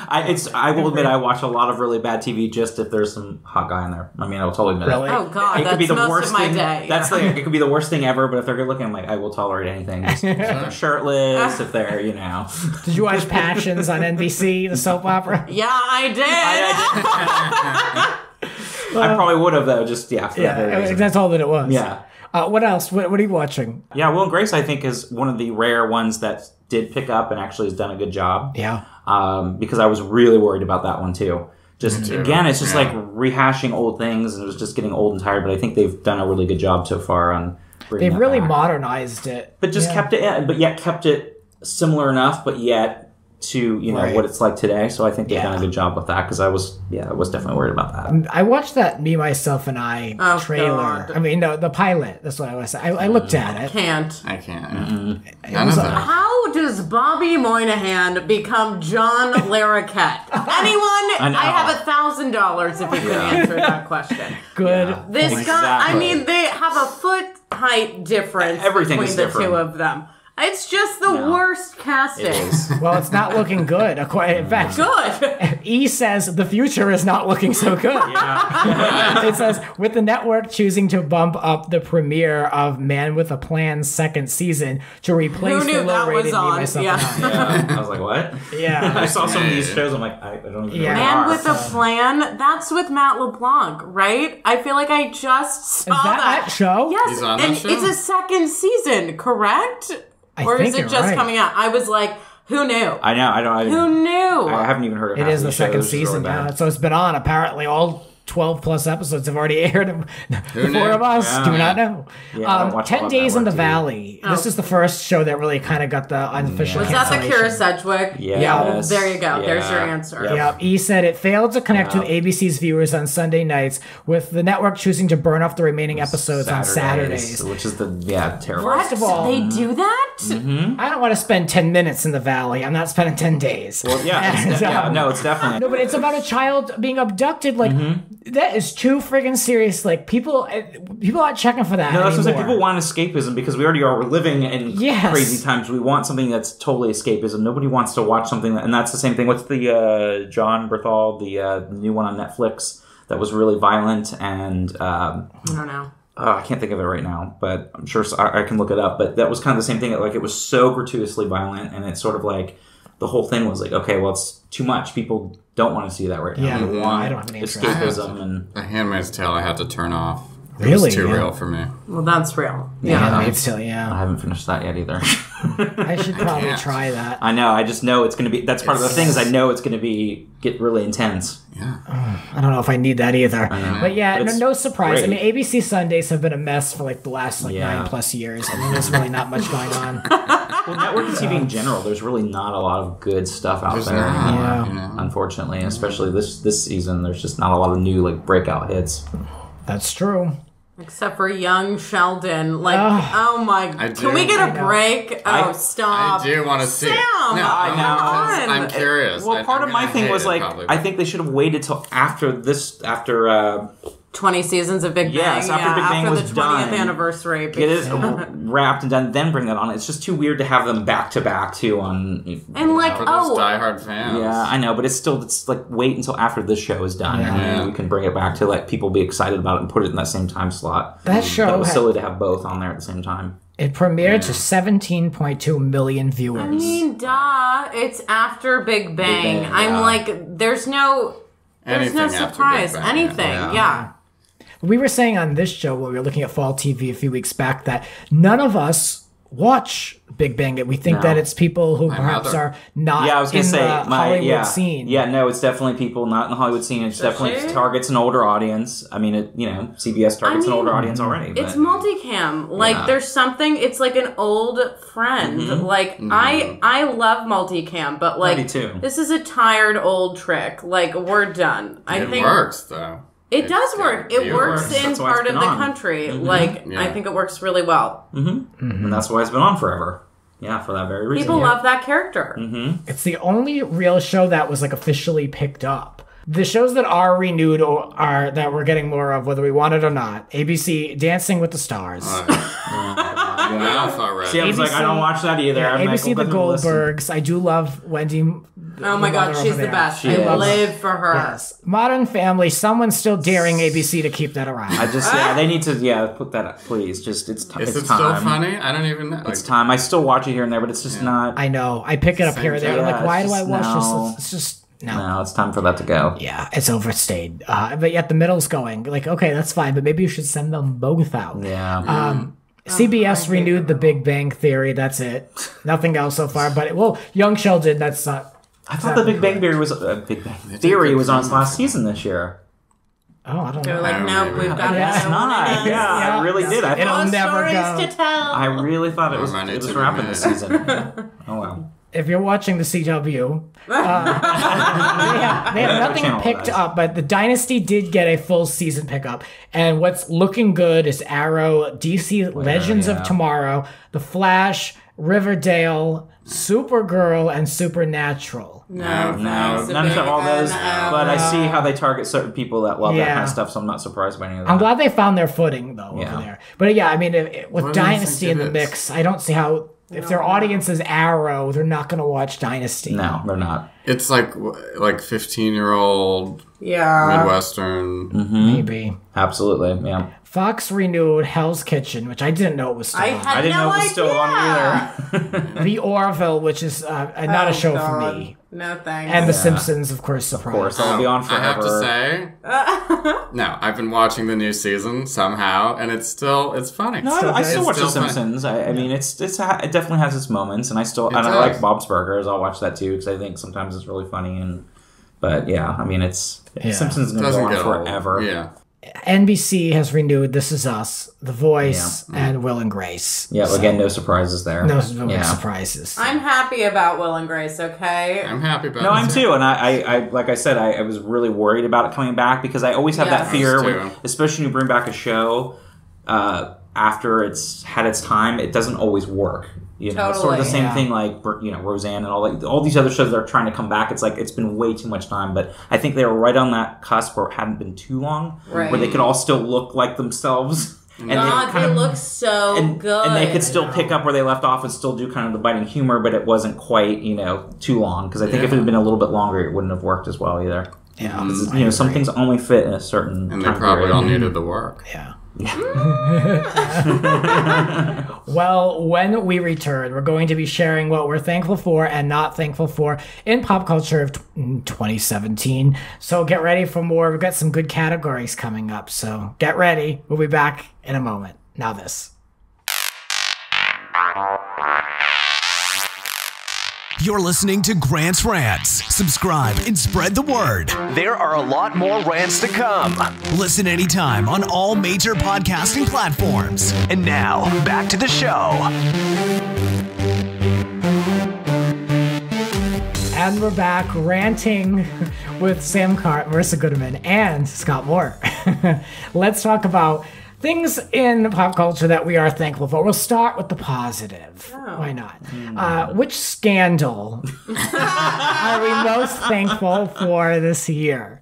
I, it's, I will admit I watch a lot of really bad T V just if there's some hot guy in there. I mean, I will totally admit really? it. Oh, God, it that's could be the most worst of my thing, day. That's yeah. like, it could be the worst thing ever, but if they're good looking, I'm like, I will tolerate anything. Just, if they're shirtless, if they're, you know. Did you watch Passions on N B C, the soap opera? Yeah, I did. I, I, did. well, I probably would have, though, just, yeah. For yeah, that that's all that it was. Yeah. Uh, what else? What, what are you watching? Yeah, Will and Grace, I think, is one of the rare ones that did pick up and actually has done a good job. Yeah. Um, because I was really worried about that one, too. Just, too. again, it's just yeah. like rehashing old things, and it was just getting old and tired, but I think they've done a really good job so far on bringing They've really back. modernized it. But just yeah. kept it in, but yet kept it similar enough, but yet to, you know, right. what it's like today. So I think they've yeah. done a good job with that, because I was, yeah, I was definitely worried about that. I watched that Me, Myself, and I oh, trailer. God. I mean, no, the pilot. That's what I was saying. I looked at it. Can't. I can't. Mm-hmm. I was, how does Bobby Moynihan become John Larroquette? Anyone? I, I have a thousand dollars if you yeah. can answer that question. Good. Yeah. This exactly. guy, I mean, they have a foot height difference Everything between is the different. two of them. It's just the no. worst casting. It well, it's not looking good. In fact, good. E says the future is not looking so good. Yeah. It says, with the network choosing to bump up the premiere of Man with a Plan's second season to replace the low-rated Me, Myself, yeah. yeah. I was like, what? Yeah. I saw some of these shows. I'm like, I, I don't even yeah. know Man with a Plan? That's with Matt LeBlanc, right? I feel like I just saw is that. that. that show? Yes. He's on and that show? It's a second season, correct? I or is it just right. coming out? I was like, who knew? I know. I don't. I who knew? I haven't even heard of it. It is the second season now, so it's been on. Apparently, all twelve plus episodes have already aired. Who the knew? Four of us yeah. do not know. Yeah, um, Ten Days in the Valley. Oh. This is the first show that really kind of got the unofficial. Yeah. Was that the Kira Sedgwick? Yeah. Yes. There you go. Yeah. There's your answer. Yep. yep. E said it failed to connect yep. with A B C's viewers on Sunday nights, with the network choosing to burn off the remaining episodes Saturdays, on Saturdays, which is the yeah terrible. First of all, they do that. Mm-hmm. I don't want to spend ten minutes in the Valley. I'm not spending ten days. Well, yeah. and, um, yeah no, it's definitely no, but it's about a child being abducted. Like. Mm-hmm. That is too friggin' serious. Like, people people aren't checking for that. No, that's what I'm saying. People want escapism because we already are living in yes. crazy times. We want something that's totally escapism. Nobody wants to watch something. That, and that's the same thing. What's the uh, John Berthal, the uh, new one on Netflix that was really violent and... Um, I don't know. Uh, I can't think of it right now, but I'm sure I, I can look it up. But that was kind of the same thing. Like, it was so gratuitously violent, and it's sort of like... The whole thing was like, okay, well, it's too much. People don't want to see that right now. Yeah, I don't want I don't have any escapism. To, and A Handmaid's Tale I had to turn off. It really? It's too yeah. real for me. Well, that's real. Yeah, yeah, Handmaid's Tale, yeah. I haven't finished that yet either. I should probably I try that. I know. I just know it's going to be... That's part it's, of the thing is I know it's going to be... Get really intense. Yeah. Oh, I don't know if I need that either. But yeah, but no, no surprise. Great. I mean, A B C Sundays have been a mess for like the last like yeah. nine plus years. I mean, there's really not much going on. Well, network so. T V in general, there's really not a lot of good stuff out there's there anymore, yeah. you know? Unfortunately. Yeah. Especially this this season, there's just not a lot of new like breakout hits. That's true. Except for young Sheldon. Like, oh, oh my... I can do. we get I a know. break? I, oh, stop. I do want to see it. No, I know. I'm curious. It, well, I, part I'm of my thing was, like, probably. I think they should have waited till after this, after... Uh, twenty seasons of Big Bang. Yes, after yeah, Big Bang after was the twentieth done, anniversary. Get it yeah. wrapped and done, then bring that on. It's just too weird to have them back to back too on. And you know, like, for those oh, diehard fans. Yeah, I know, but it's still it's like wait until after this show is done, yeah. and then we can bring it back to let people be excited about it and put it in that same time slot. That show that was had, silly to have both on there at the same time. It premiered yeah. to seventeen point two million viewers. I mean, duh, it's after Big Bang. Big Bang yeah. I'm like, there's no, there's anything no surprise. Anything, yeah. yeah. We were saying on this show when we were looking at fall T V a few weeks back that none of us watch Big Bang. We think no. that it's people who my perhaps mother. are not yeah, I was gonna in say, the my, Hollywood yeah. scene. Yeah, no, it's definitely people not in the Hollywood scene. It's definitely it? targets an older audience. I mean, it, you know, C B S targets I mean, an older audience already. But. It's multicam. Like, yeah. there's something, it's like an old friend. Mm-hmm. Like, mm-hmm. I I love multicam, but like, me too. This is a tired old trick. Like, we're done. I it think, works, though. It, it does work. It works, works. in part of the on. country. Mm-hmm. Like, yeah. I think it works really well. Mm-hmm. Mm-hmm. And that's why it's been on forever. Yeah, for that very reason. People yeah. love that character. Mm-hmm. It's the only real show that was, like, officially picked up. The shows that are renewed or are that we're getting more of, whether we want it or not. A B C, Dancing with the Stars. All right. Yeah. See, I was A B C, like, I don't watch that either. Yeah, A B C, The Goldbergs. I do love Wendy. Oh my God, she's the best. I live for her. Yes. Modern Family. Someone's still daring A B C to keep that around. I just, yeah, they need to, yeah, put that up, please. Just, it's, t- Is it's it time. Is it still funny? I don't even know. Like, it's time. I still watch it here and there, but it's just yeah. not. I know. I pick it up here and there. Yeah, I'm like, why do I watch no. this? It's just. No. no, it's time for that to go. Yeah, it's overstayed. Uh, but yet the middle's going. Like, okay, that's fine, but maybe you should send them both out. Yeah. Um, oh, C B S renewed The Big Bang Theory. That's it. Nothing else so far. But, it, well, Young Sheldon, that's not... I thought The Big Bang Theory was, uh, Big Bang Theory was on its last season this year. Oh, I don't They're know. They're like, no, we've got yeah. It's not. Yeah, yeah, I really yeah. did. I It'll never go. To tell. I really thought it was, it was wrapping this season. Oh, wow. If you're watching the C W, uh, they have, they have nothing picked up, but the Dynasty did get a full season pickup. And what's looking good is Arrow, D C Legends yeah, yeah. of Tomorrow, The Flash, Riverdale, Supergirl, and Supernatural. No, no, none of all those. No. But I see how they target certain people that love yeah. that kind of stuff, so I'm not surprised by any of that. I'm glad they found their footing, though, yeah. over there. But yeah, I mean, it, it, with what Dynasty in the mix, I don't see how... If their audience is Arrow, they're not going to watch Dynasty. No, they're not. It's like like fifteen-year-old yeah. Midwestern. Mm-hmm. Maybe. Absolutely, yeah. Fox renewed Hell's Kitchen, which I didn't know it was still on. I, had I didn't no know it was idea. still on either. The Orville, which is uh, not oh, a show God. for me. No, thanks. And yeah. The Simpsons, of course. Surprise. Of course, that'll um, be on forever. I have to say, uh, no, I've been watching the new season somehow, and it's still, it's funny. No, still I, I still watch still The Simpsons. I, I mean, it's it's it definitely has its moments, and I still, and I like Bob's Burgers. I'll watch that, too, because I think sometimes it's really funny, and but, yeah, I mean, it's, yeah. Simpsons going to go on forever. Old. Yeah. N B C has renewed This Is Us, The Voice, yeah. mm. and Will and Grace. Yeah, so, again, no surprises there. No, no yeah. surprises. So. I'm happy about Will and Grace, okay? I'm happy about it. No, I'm too. too. And I, I, I, like I said, I, I was really worried about it coming back because I always have yes. that fear, when, especially when you bring back a show uh, after it's had its time, it doesn't always work. You know, totally, it's sort of the same yeah. thing like, you know, Roseanne and all like all these other shows that are trying to come back. It's like it's been way too much time. But I think they were right on that cusp where it hadn't been too long, right. where they could all still look like themselves. And God, they, kind they of, look so and, good. And they could still pick up where they left off and still do kind of the biting humor, but it wasn't quite, you know, too long. Because I think yeah. if it had been a little bit longer, it wouldn't have worked as well either. Yeah, mm-hmm. You know, some things only fit in a certain And they probably period. all needed the work. Yeah. Well, when we return, we're going to be sharing what we're thankful for and not thankful for in pop culture of twenty seventeen. So get ready for more. We've got some good categories coming up, so get ready. We'll be back in a moment. Now this. You're listening to Grant's Rants. Subscribe and spread the word. There are a lot more rants to come. Listen anytime on all major podcasting platforms. And now, back to the show. And we're back ranting with Sam Carr, Marissa Goodman, and Scott Moore. Let's talk about things in pop culture that we are thankful for. We'll start with the positive. Oh. Why not? Mm. Uh, which scandal are we most thankful for this year?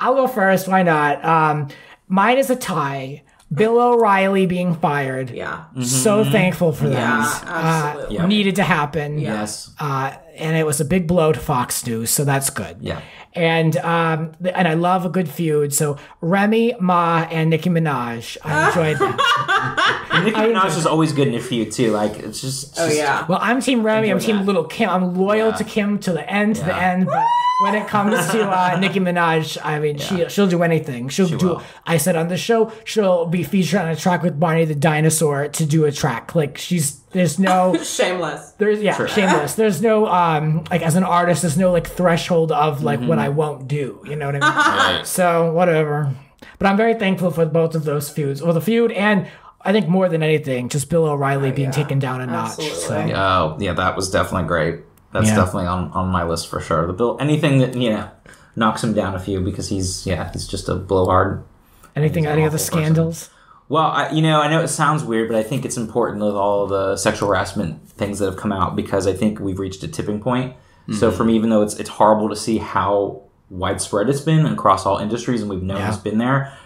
I'll go first. Why not? Um, mine is a tie. Bill O'Reilly being fired. Yeah. Mm-hmm. So thankful for that. Yeah, absolutely. Uh, yep. Needed to happen. Yes. Uh, and it was a big blow to Fox News, so that's good. Yeah. And um, and I love a good feud. So Remy Ma and Nicki Minaj, I enjoyed that. Nicki Minaj is always good in a feud too. Like it's just, just oh yeah. Well, I'm Team Remy. I'm Team that. Little Kim. I'm loyal yeah. to Kim to the end, yeah. to the end. But when it comes to uh, Nicki Minaj, I mean, yeah. she she'll do anything. She'll she do. Will. I said on the show, she'll be featured on a track with Barney the Dinosaur to do a track. Like she's. There's no shameless. There's yeah, True. shameless. There's no um like as an artist, there's no like threshold of like mm-hmm. what I won't do. You know what I mean? Right. So whatever. But I'm very thankful for both of those feuds. Well, the feud and I think more than anything, just Bill O'Reilly oh, being yeah. taken down a Absolutely. notch. So. Oh yeah, that was definitely great. That's yeah. definitely on, on my list for sure. The Bill, anything that you know knocks him down a few because he's yeah he's just a blowhard. Anything? Any other scandals? Person. Well, I, you know, I know it sounds weird, but I think it's important with all the sexual harassment things that have come out because I think we've reached a tipping point. Mm-hmm. So for me, even though it's it's horrible to see how widespread it's been across all industries, and we've known yeah. it's been there,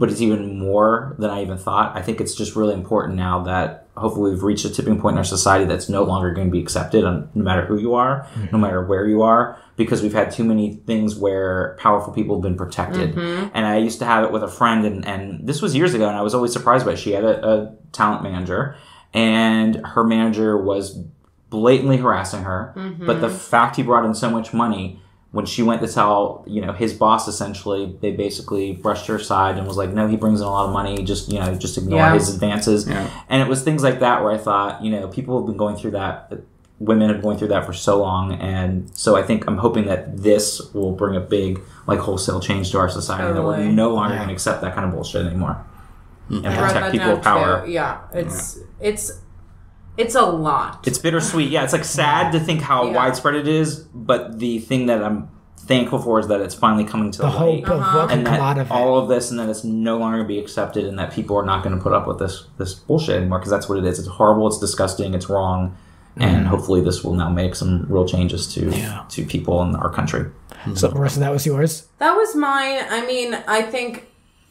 but it's even more than I even thought. I think it's just really important now that hopefully we've reached a tipping point in our society that's no longer going to be accepted, on, no matter who you are, mm-hmm. no matter where you are, because we've had too many things where powerful people have been protected. Mm-hmm. And I used to have it with a friend, and, and this was years ago, and I was always surprised by it. She had a, a talent manager, and her manager was blatantly harassing her, mm-hmm. but the fact he brought in so much money, when she went to tell, you know, his boss, essentially, they basically brushed her aside and was like, no, he brings in a lot of money. Just, you know, just ignore yeah. his advances. Yeah. And it was things like that where I thought, you know, people have been going through that. Women have been going through that for so long. And so I think I'm hoping that this will bring a big, like, wholesale change to our society. Totally. That we're no longer yeah. going to accept that kind of bullshit anymore. Mm-hmm. And protect people with power. Too. Yeah. It's... Yeah. it's It's a lot. It's bittersweet. Yeah, it's like sad to think how yeah. widespread it is, but the thing that I'm thankful for is that it's finally coming to the light. The hope uh-huh. of and that out of all it. of this, and that it's no longer going to be accepted, and that people are not going to put up with this this bullshit anymore, because that's what it is. It's horrible. It's disgusting. It's wrong. Mm. And hopefully this will now make some real changes to yeah. to people in our country. So, Marissa, that was yours? That was mine. I mean, I think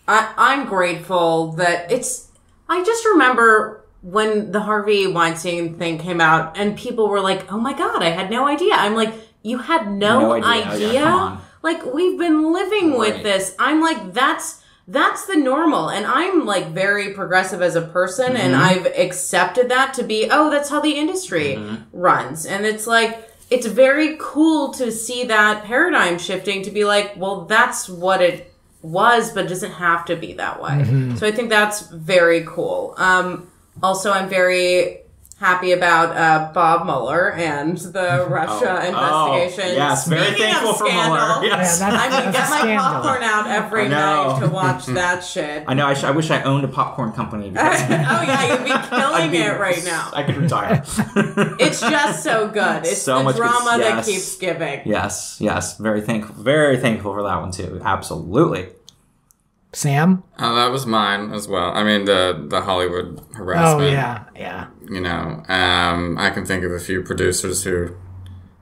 I, I'm grateful that it's... I just remember... when the Harvey Weinstein thing came out and people were like, oh my God, I had no idea. I'm like, you had no, no idea? idea? Yeah, like, we've been living right. with this. I'm like, that's, that's the normal. And I'm like very progressive as a person, mm-hmm. and I've accepted that to be, oh, that's how the industry mm-hmm. runs. And it's like, it's very cool to see that paradigm shifting to be like, well, that's what it was, but it doesn't have to be that way. Mm-hmm. So I think that's very cool. Um, Also, I'm very happy about uh, Bob Mueller and the Russia oh, investigation. Oh, yes, very Speaking thankful for Mueller. Yes. Yeah, I mean, get my scandal. popcorn out every night to watch that shit. I know. I, sh I wish I owned a popcorn company. Because oh, yeah, you'd be killing be, it right now. I could retire. It's just so good. It's so the much drama good, yes. that keeps giving. Yes, yes. Very thankful. Very thankful for that one, too. Absolutely. Sam? Oh, that was mine as well. I mean, the the Hollywood harassment. Oh, yeah, yeah. You know, um, I can think of a few producers who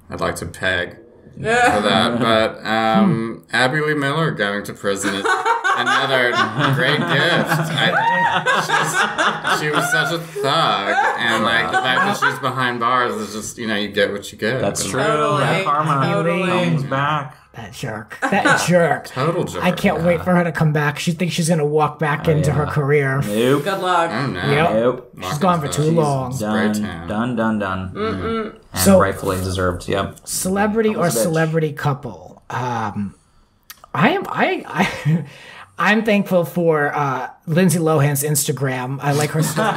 I'd like to peg for that. But um, Abby Lee Miller going to prison is another great gift. I, she's, she was such a thug, and like the fact that she's behind bars is just, you know, you get what you get. That's true. Totally. That karma totally. comes back. That jerk. That jerk. Total jerk. I can't yeah. wait for her to come back. She thinks she's going to walk back oh, into yeah. her career. Nope. Good luck. Oh, no. Yep. Nope. She's Marcus gone for too long. Done, done, done, done. Mm-mm. And so, rightfully deserved. Yep. Celebrity Couple's or celebrity couple. Um, I am... I. I I'm thankful for uh, Lindsay Lohan's Instagram. I like her stuff.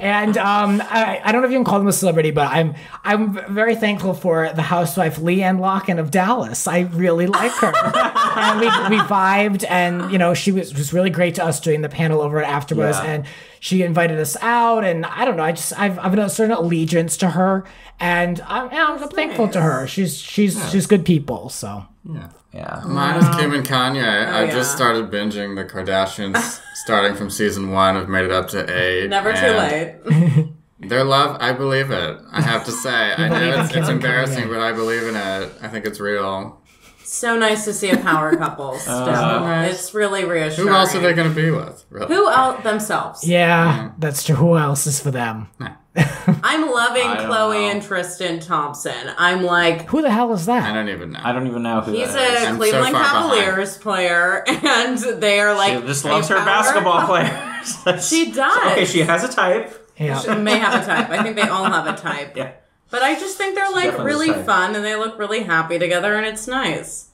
And um, I, I don't know if you can call them a celebrity, but I'm I'm very thankful for the housewife Leanne Locken of Dallas. I really like her. And we, we vibed, and you know she was was really great to us doing the panel over at AfterBuzz, yeah. and she invited us out, and I don't know. I just I've I've a certain allegiance to her, and I'm, I'm nice. thankful to her. She's she's yeah. she's good people. So. Yeah. Yeah. Mine is Kim and Kanye. Oh, I yeah. just started binging the Kardashians starting from season one. I've made it up to eight. Never too late. Their love, I believe it. I have to say. I know it's, it's embarrassing, but I believe in it. I think it's real. So nice to see a power couple still. Uh, nice. It's really reassuring. Who else are they going to be with? Really? Who else? Themselves. Yeah, yeah, that's true. Who else is for them? Nah. I'm loving Chloe know. and Tristan Thompson. I'm like... Who the hell is that? I don't even know. I don't even know who He's that is. He's a I'm Cleveland so Cavaliers behind. player, and they are like... She just loves her basketball players. She does. Okay, she has a type. Yeah. She may have a type. I think they all have a type. Yeah. But I just think they're she like really fun, and they look really happy together, and it's nice.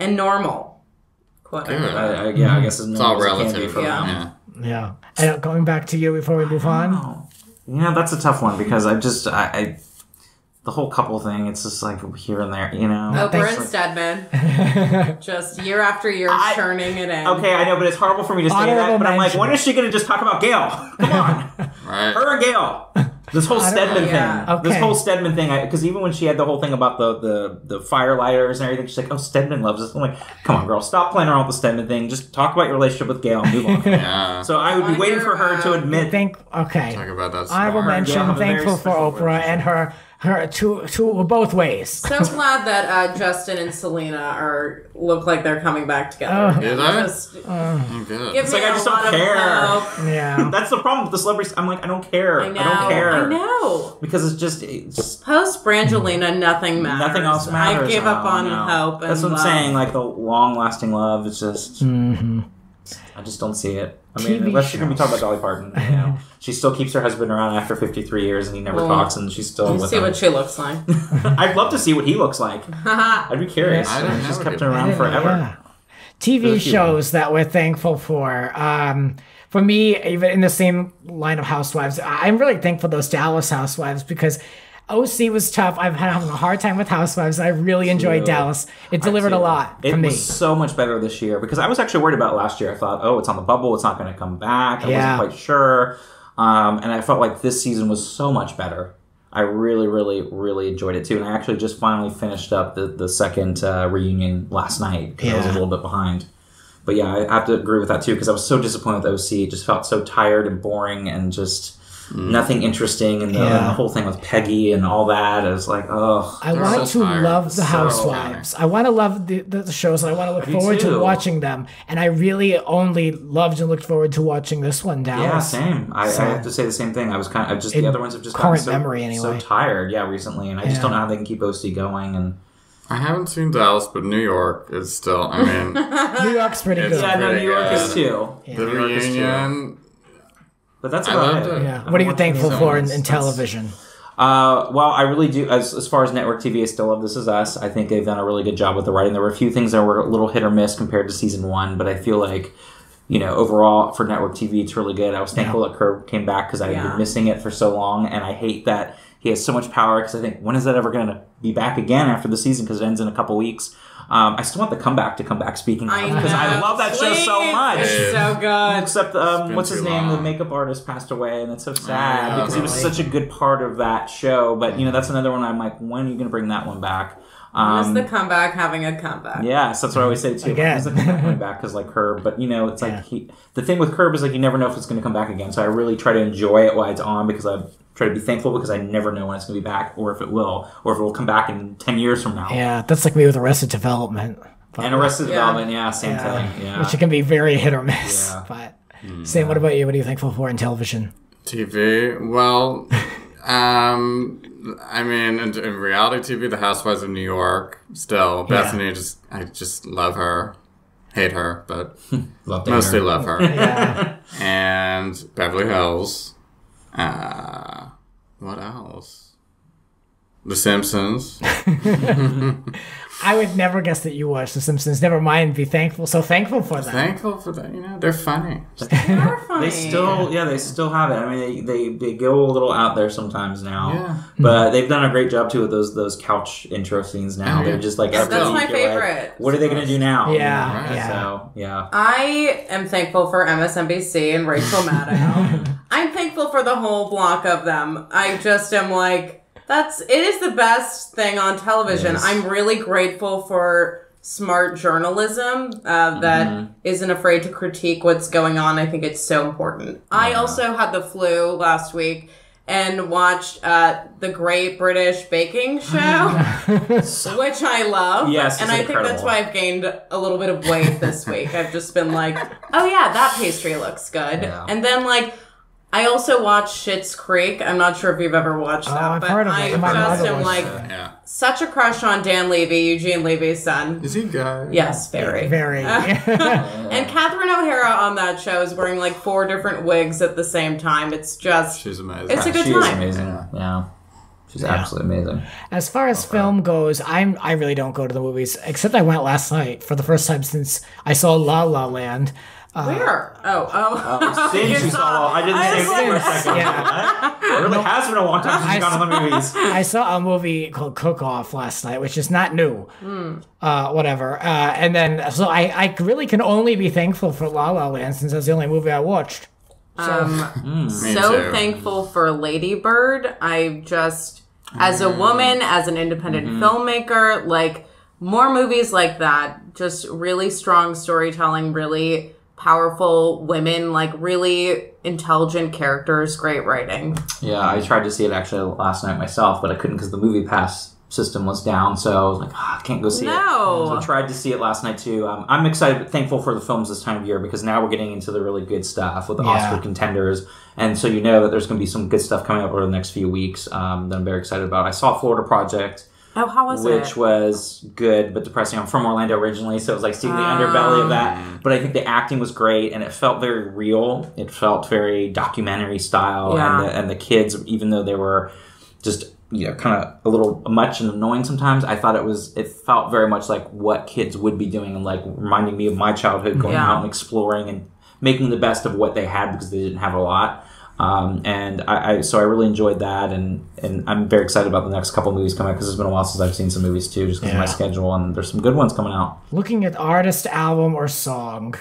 And normal. Quote. I, I, yeah, I guess it's, it's all relative. For yeah. Them. yeah. And going back to you before we move on... Know. You know, that's a tough one because I just, I, I, the whole couple thing, it's just like here and there, you know? Oprah and Stedman. Just year after year I, churning it in. Okay, I know, but it's horrible for me to say that, but I'm like, when is she going to just talk about Gail? Come on. Right. Her and Gail. This whole Stedman yeah. thing. Okay. This whole Stedman thing, because even when she had the whole thing about the, the, the fire lighters and everything, she's like, oh, Stedman loves us. I'm like, come on, girl, stop playing around with the Stedman thing. Just talk about your relationship with Gail and move on. Yeah. So I would be waiting for her to admit. Think, okay. Talk about that star. I will mention yeah, thankful for Oprah and her her two, two both ways. So glad that uh, Justin and Selena are look like they're coming back together. Oh, did I? Just, oh, good. It's like I just don't care. Yeah, that's the problem with the celebrities. I'm like, I don't care. I, know. I don't care. I know because it's just it's, post Brangelina, nothing matters. Nothing else matters. I give up on hope. And that's what I'm love. saying. Like the long lasting love. It's just mm-hmm. I just don't see it. I mean, T V unless shows. You're going to be talking about Dolly Parton, you know. She still keeps her husband around after fifty-three years, and he never well, talks, and she's still with see him. What she looks like. I'd love to see what he looks like. I'd be curious. Yeah, I don't know. She's kept him around forever. Yeah. T V shows that we're thankful for. Um, for me, even in the same line of housewives, I'm really thankful for those Dallas housewives because... O C was tough. I've had having a hard time with Housewives. I really enjoyed True. Dallas. It delivered a lot for it me. It was so much better this year because I was actually worried about it last year. I thought, oh, it's on the bubble. It's not going to come back. I yeah. wasn't quite sure. Um, and I felt like this season was so much better. I really, really, really enjoyed it too. And I actually just finally finished up the, the second uh, reunion last night because yeah. I was a little bit behind. But yeah, I have to agree with that too because I was so disappointed with O C. It just felt so tired and boring and just... Mm. Nothing interesting, and the, yeah. and the whole thing with Peggy and all that is like, oh. I want so to tired. love the so Housewives. Tired. I want to love the, the shows, and I want to look I forward to watching them. And I really only loved and looked forward to watching this one, Dallas. Yeah, same. I, so, I have to say the same thing. I was kind of I just the other ones have just gotten so, memory anyway. so tired, yeah, recently, and I yeah. just don't know how they can keep O C going. And I haven't seen Dallas, but New York is still. I mean, New York's pretty good. Yeah, no, New York good. is too. Yeah. The New York reunion. But that's about it. Yeah. What are you thankful for in, in television? Uh, well, I really do. As, as far as network T V, I still love This Is Us. I think they've done a really good job with the writing. There were a few things that were a little hit or miss compared to season one, but I feel like, you know, overall for network T V, it's really good. I was thankful yeah. that Curb came back because I had yeah. been missing it for so long, and I hate that he has so much power because I think, when is that ever going to be back again after the season? Because it ends in a couple weeks. Um, I still want the comeback to come back. Speaking of, because I, I love that Please. show so much. It's so good. Except um, what's his name? Long. The makeup artist passed away, and it's so sad know, because really. he was such a good part of that show. But you know, that's another one. I'm like, when are you going to bring that one back? Um, when is the comeback having a comeback? Yes, that's what I always say too. Again, when is the coming back because like Curb, but you know, it's yeah. like he, the thing with Curb is like you never know if it's going to come back again. So I really try to enjoy it while it's on because I try to be thankful because I never know when it's going to be back or if it will or if it will come back in ten years from now. Yeah, that's like me with Arrested Development. But, and Arrested yeah. Development, yeah, same yeah. thing. Yeah. Which it can be very hit or miss. Yeah. But mm. Sam, what about you? What are you thankful for in television? T V? Well, um, I mean, in, in reality T V, The Housewives of New York, still. Bethany, yeah. just I just love her. Hate her, but love mostly her. love her. Yeah. And Beverly Hills. Uh, what else? The Simpsons. I would never guess that you watch The Simpsons. Never mind. Be thankful. So thankful for that. Thankful for that. You know, they're funny. They are funny. They still, yeah, they still have it. I mean, they, they, they go a little out there sometimes now. Yeah. But they've done a great job too with those those couch intro scenes now. Yeah. They're just like every That's my favorite. Like, what are they gonna do now? Yeah. Right. yeah. So yeah. I am thankful for M S N B C and Rachel Maddow. I'm thankful for the whole block of them. I just am like. That's, it is the best thing on television. I'm really grateful for smart journalism uh, that mm-hmm. isn't afraid to critique what's going on. I think it's so important. Mm-hmm. I also had the flu last week and watched uh, The Great British Baking Show, so, which I love. Yes, and I incredible. think that's why I've gained a little bit of weight this week. I've just been like, oh yeah, that pastry looks good. Yeah. And then like, I also watched Schitt's Creek. I'm not sure if you've ever watched that, uh, but I just am like yeah. such a crush on Dan Levy, Eugene Levy's son. Is he guy? Yes, very, very. Uh, and Catherine O'Hara on that show is wearing like four different wigs at the same time. It's just she's amazing. It's a good she time. She's amazing. Yeah. yeah. She's yeah. absolutely amazing. As far as okay. film goes, I'm I really don't go to the movies, except I went last night for the first time since I saw La La Land. Uh, Where? Oh, oh. oh see, she saw. I did the same thing for a second. Yeah. It really has been a long time since you've gone to the movies. I saw a movie called Cook Off last night, which is not new. Mm. Uh, whatever. Uh, and then, so I, I really can only be thankful for La La Land since that's the only movie I watched. So, um, mm, so thankful for Lady Bird. I just, mm. as a woman, as an independent mm-hmm. filmmaker, like more movies like that. Just really strong storytelling, really. Powerful women, like really intelligent characters, great writing. Yeah, I tried to see it actually last night myself, but I couldn't because the movie pass system was down, so I was like, oh, I can't go see no. it. So I tried to see it last night too. Um, I'm excited, thankful for the films this time of year because now we're getting into the really good stuff with the yeah. Oscar contenders, and so you know that there's going to be some good stuff coming up over the next few weeks um, that I'm very excited about. I saw Florida Project. Oh, how was Which it? Which was good, but depressing. I'm from Orlando originally, so it was like seeing the um, underbelly of that. But I think the acting was great, and it felt very real. It felt very documentary style, yeah. and, the, and the kids, even though they were just you know kind of a little much and annoying sometimes, I thought it was. It felt very much like what kids would be doing, and like reminding me of my childhood, going yeah. out and exploring and making the best of what they had because they didn't have a lot. Um, and I, I so I really enjoyed that, and, and I'm very excited about the next couple movies coming out because it's been a while since I've seen some movies too, just because yeah. of my schedule, and there's some good ones coming out. Looking at artist, album, or song,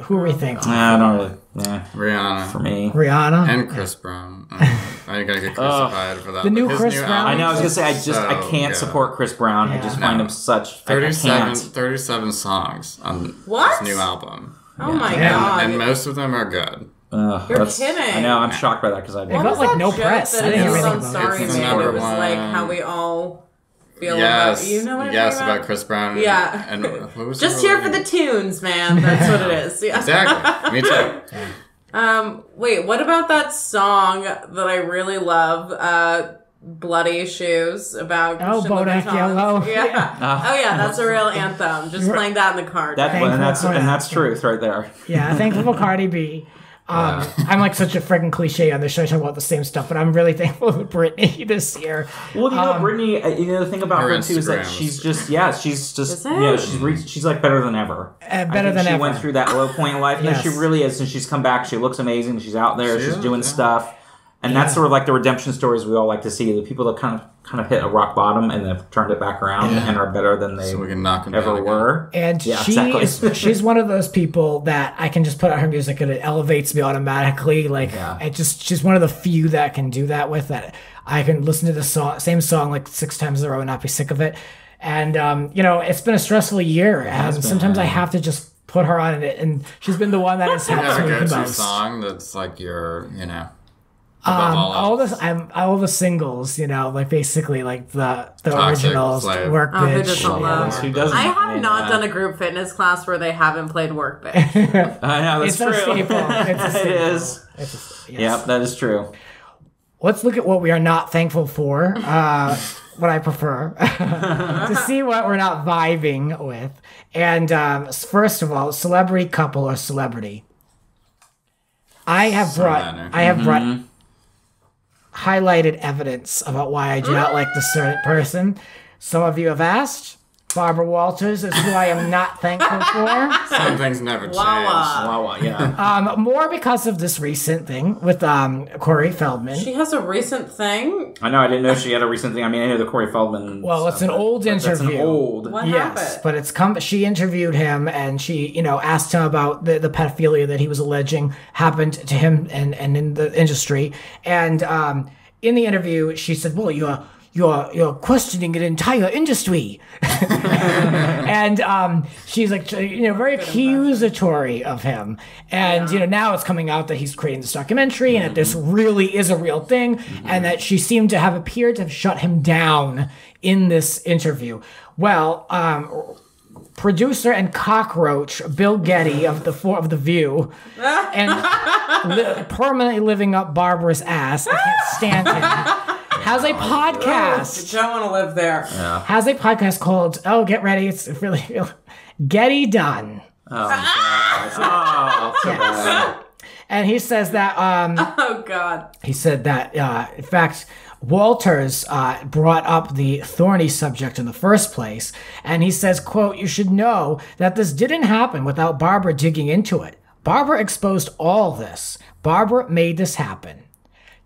who are we thinking? Nah, I don't really. Yeah. Rihanna for me. Rihanna and Chris Brown. I gotta get crucified oh, for that. The new Chris new Brown. I know. I was gonna say I just so I can't good. support Chris Brown. Yeah. I just no. find him such thirty-seven thirty-seven songs on what? His new album. Oh yeah. my yeah. god! And, and most of them are good. Uh, You're kidding. I know, I'm shocked by that because I got like no press. I didn't I'm sorry, man. It was like how we all feel yes, about you know what I mean? Yes, about Chris Brown. Yeah. And, and what was just here for the tunes, man. That's what it is. Yeah. Exactly. Me too. um, wait, what about that song that I really love? Uh, Bloody Shoes about oh Bodak Yellow yeah, yeah. Uh, oh yeah that's a real anthem. Just playing that in the car. That and that's and that's truth right there. Yeah, thankful for Cardi B. Um, yeah. I'm like such a freaking cliche on the show talking about the same stuff, but I'm really thankful for Britney this year. Well, you know, um, Britney. You know, the thing about her, her too is that she's just yeah, she's just yeah, you know, she's re she's like better than ever. Uh, better I think than she ever. She went through that low point in life, and yes. no, she really is. And she's come back. She looks amazing. She's out there. She she's is, doing yeah. stuff, and yeah. that's sort of like the redemption stories we all like to see. The people that kind of kind of hit a rock bottom and have turned it back around yeah. and are better than they so we can knock them ever were. And yeah, she exactly. is, she's one of those people that I can just put out her music and it elevates me automatically. Like yeah. I just she's one of the few that I can do that with. That I can listen to the song, same song like six times in a row and not be sick of it. And um, you know, it's been a stressful year, and been, sometimes yeah. I have to just put her on it. And she's been the one that has helped me the most. Song that's like your, you know. Um, all, all the I'm all the singles, you know, like basically like the the Toxic, originals, like, Work Bitch. Oh, yeah. I have not that. done a group fitness class where they haven't played Work Bitch. I know that's it's true. A staple. It's a staple. It is. It's a staple. Yes. Yep, that is true. Let's look at what we are not thankful for. Uh, what I prefer to see what we're not vibing with. And um, first of all, celebrity couple or celebrity. I have brought. Manner. I have mm-hmm. brought. highlighted evidence about why I do not like this certain person. Some of you have asked. Barbara Walters is who I am not thankful for. Some things never change. Wawa, yeah. Um, more because of this recent thing with um Corey Feldman. She has a recent thing. I know. I didn't know she had a recent thing. I mean, I know the Corey Feldman. Well, it's an old interview. It's an old. What happened? Yes, but it's come. She interviewed him, and she, you know, asked him about the the pedophilia that he was alleging happened to him and and in the industry. And um, in the interview, she said, "Well, you are." You're you're questioning an entire industry," and um, she's like, you know, very accusatory of him. And yeah. you know, now it's coming out that he's creating this documentary mm-hmm. and that this really is a real thing, mm-hmm. and that she seemed to have appeared to have shut him down in this interview. Well, um, producer and cockroach Bill Getty of the for of the View, and li permanently living up Barbara's ass. I can't stand him. Has a podcast. I don't want to live there. Yeah. Has a podcast called "Oh, get ready." It's really, really Getty Done. Oh, God. Oh, yes. And he says that. Um, oh God. He said that. Uh, in fact, Walters uh, brought up the thorny subject in the first place, and he says, "Quote: You should know that this didn't happen without Barbara digging into it. Barbara exposed all this. Barbara made this happen."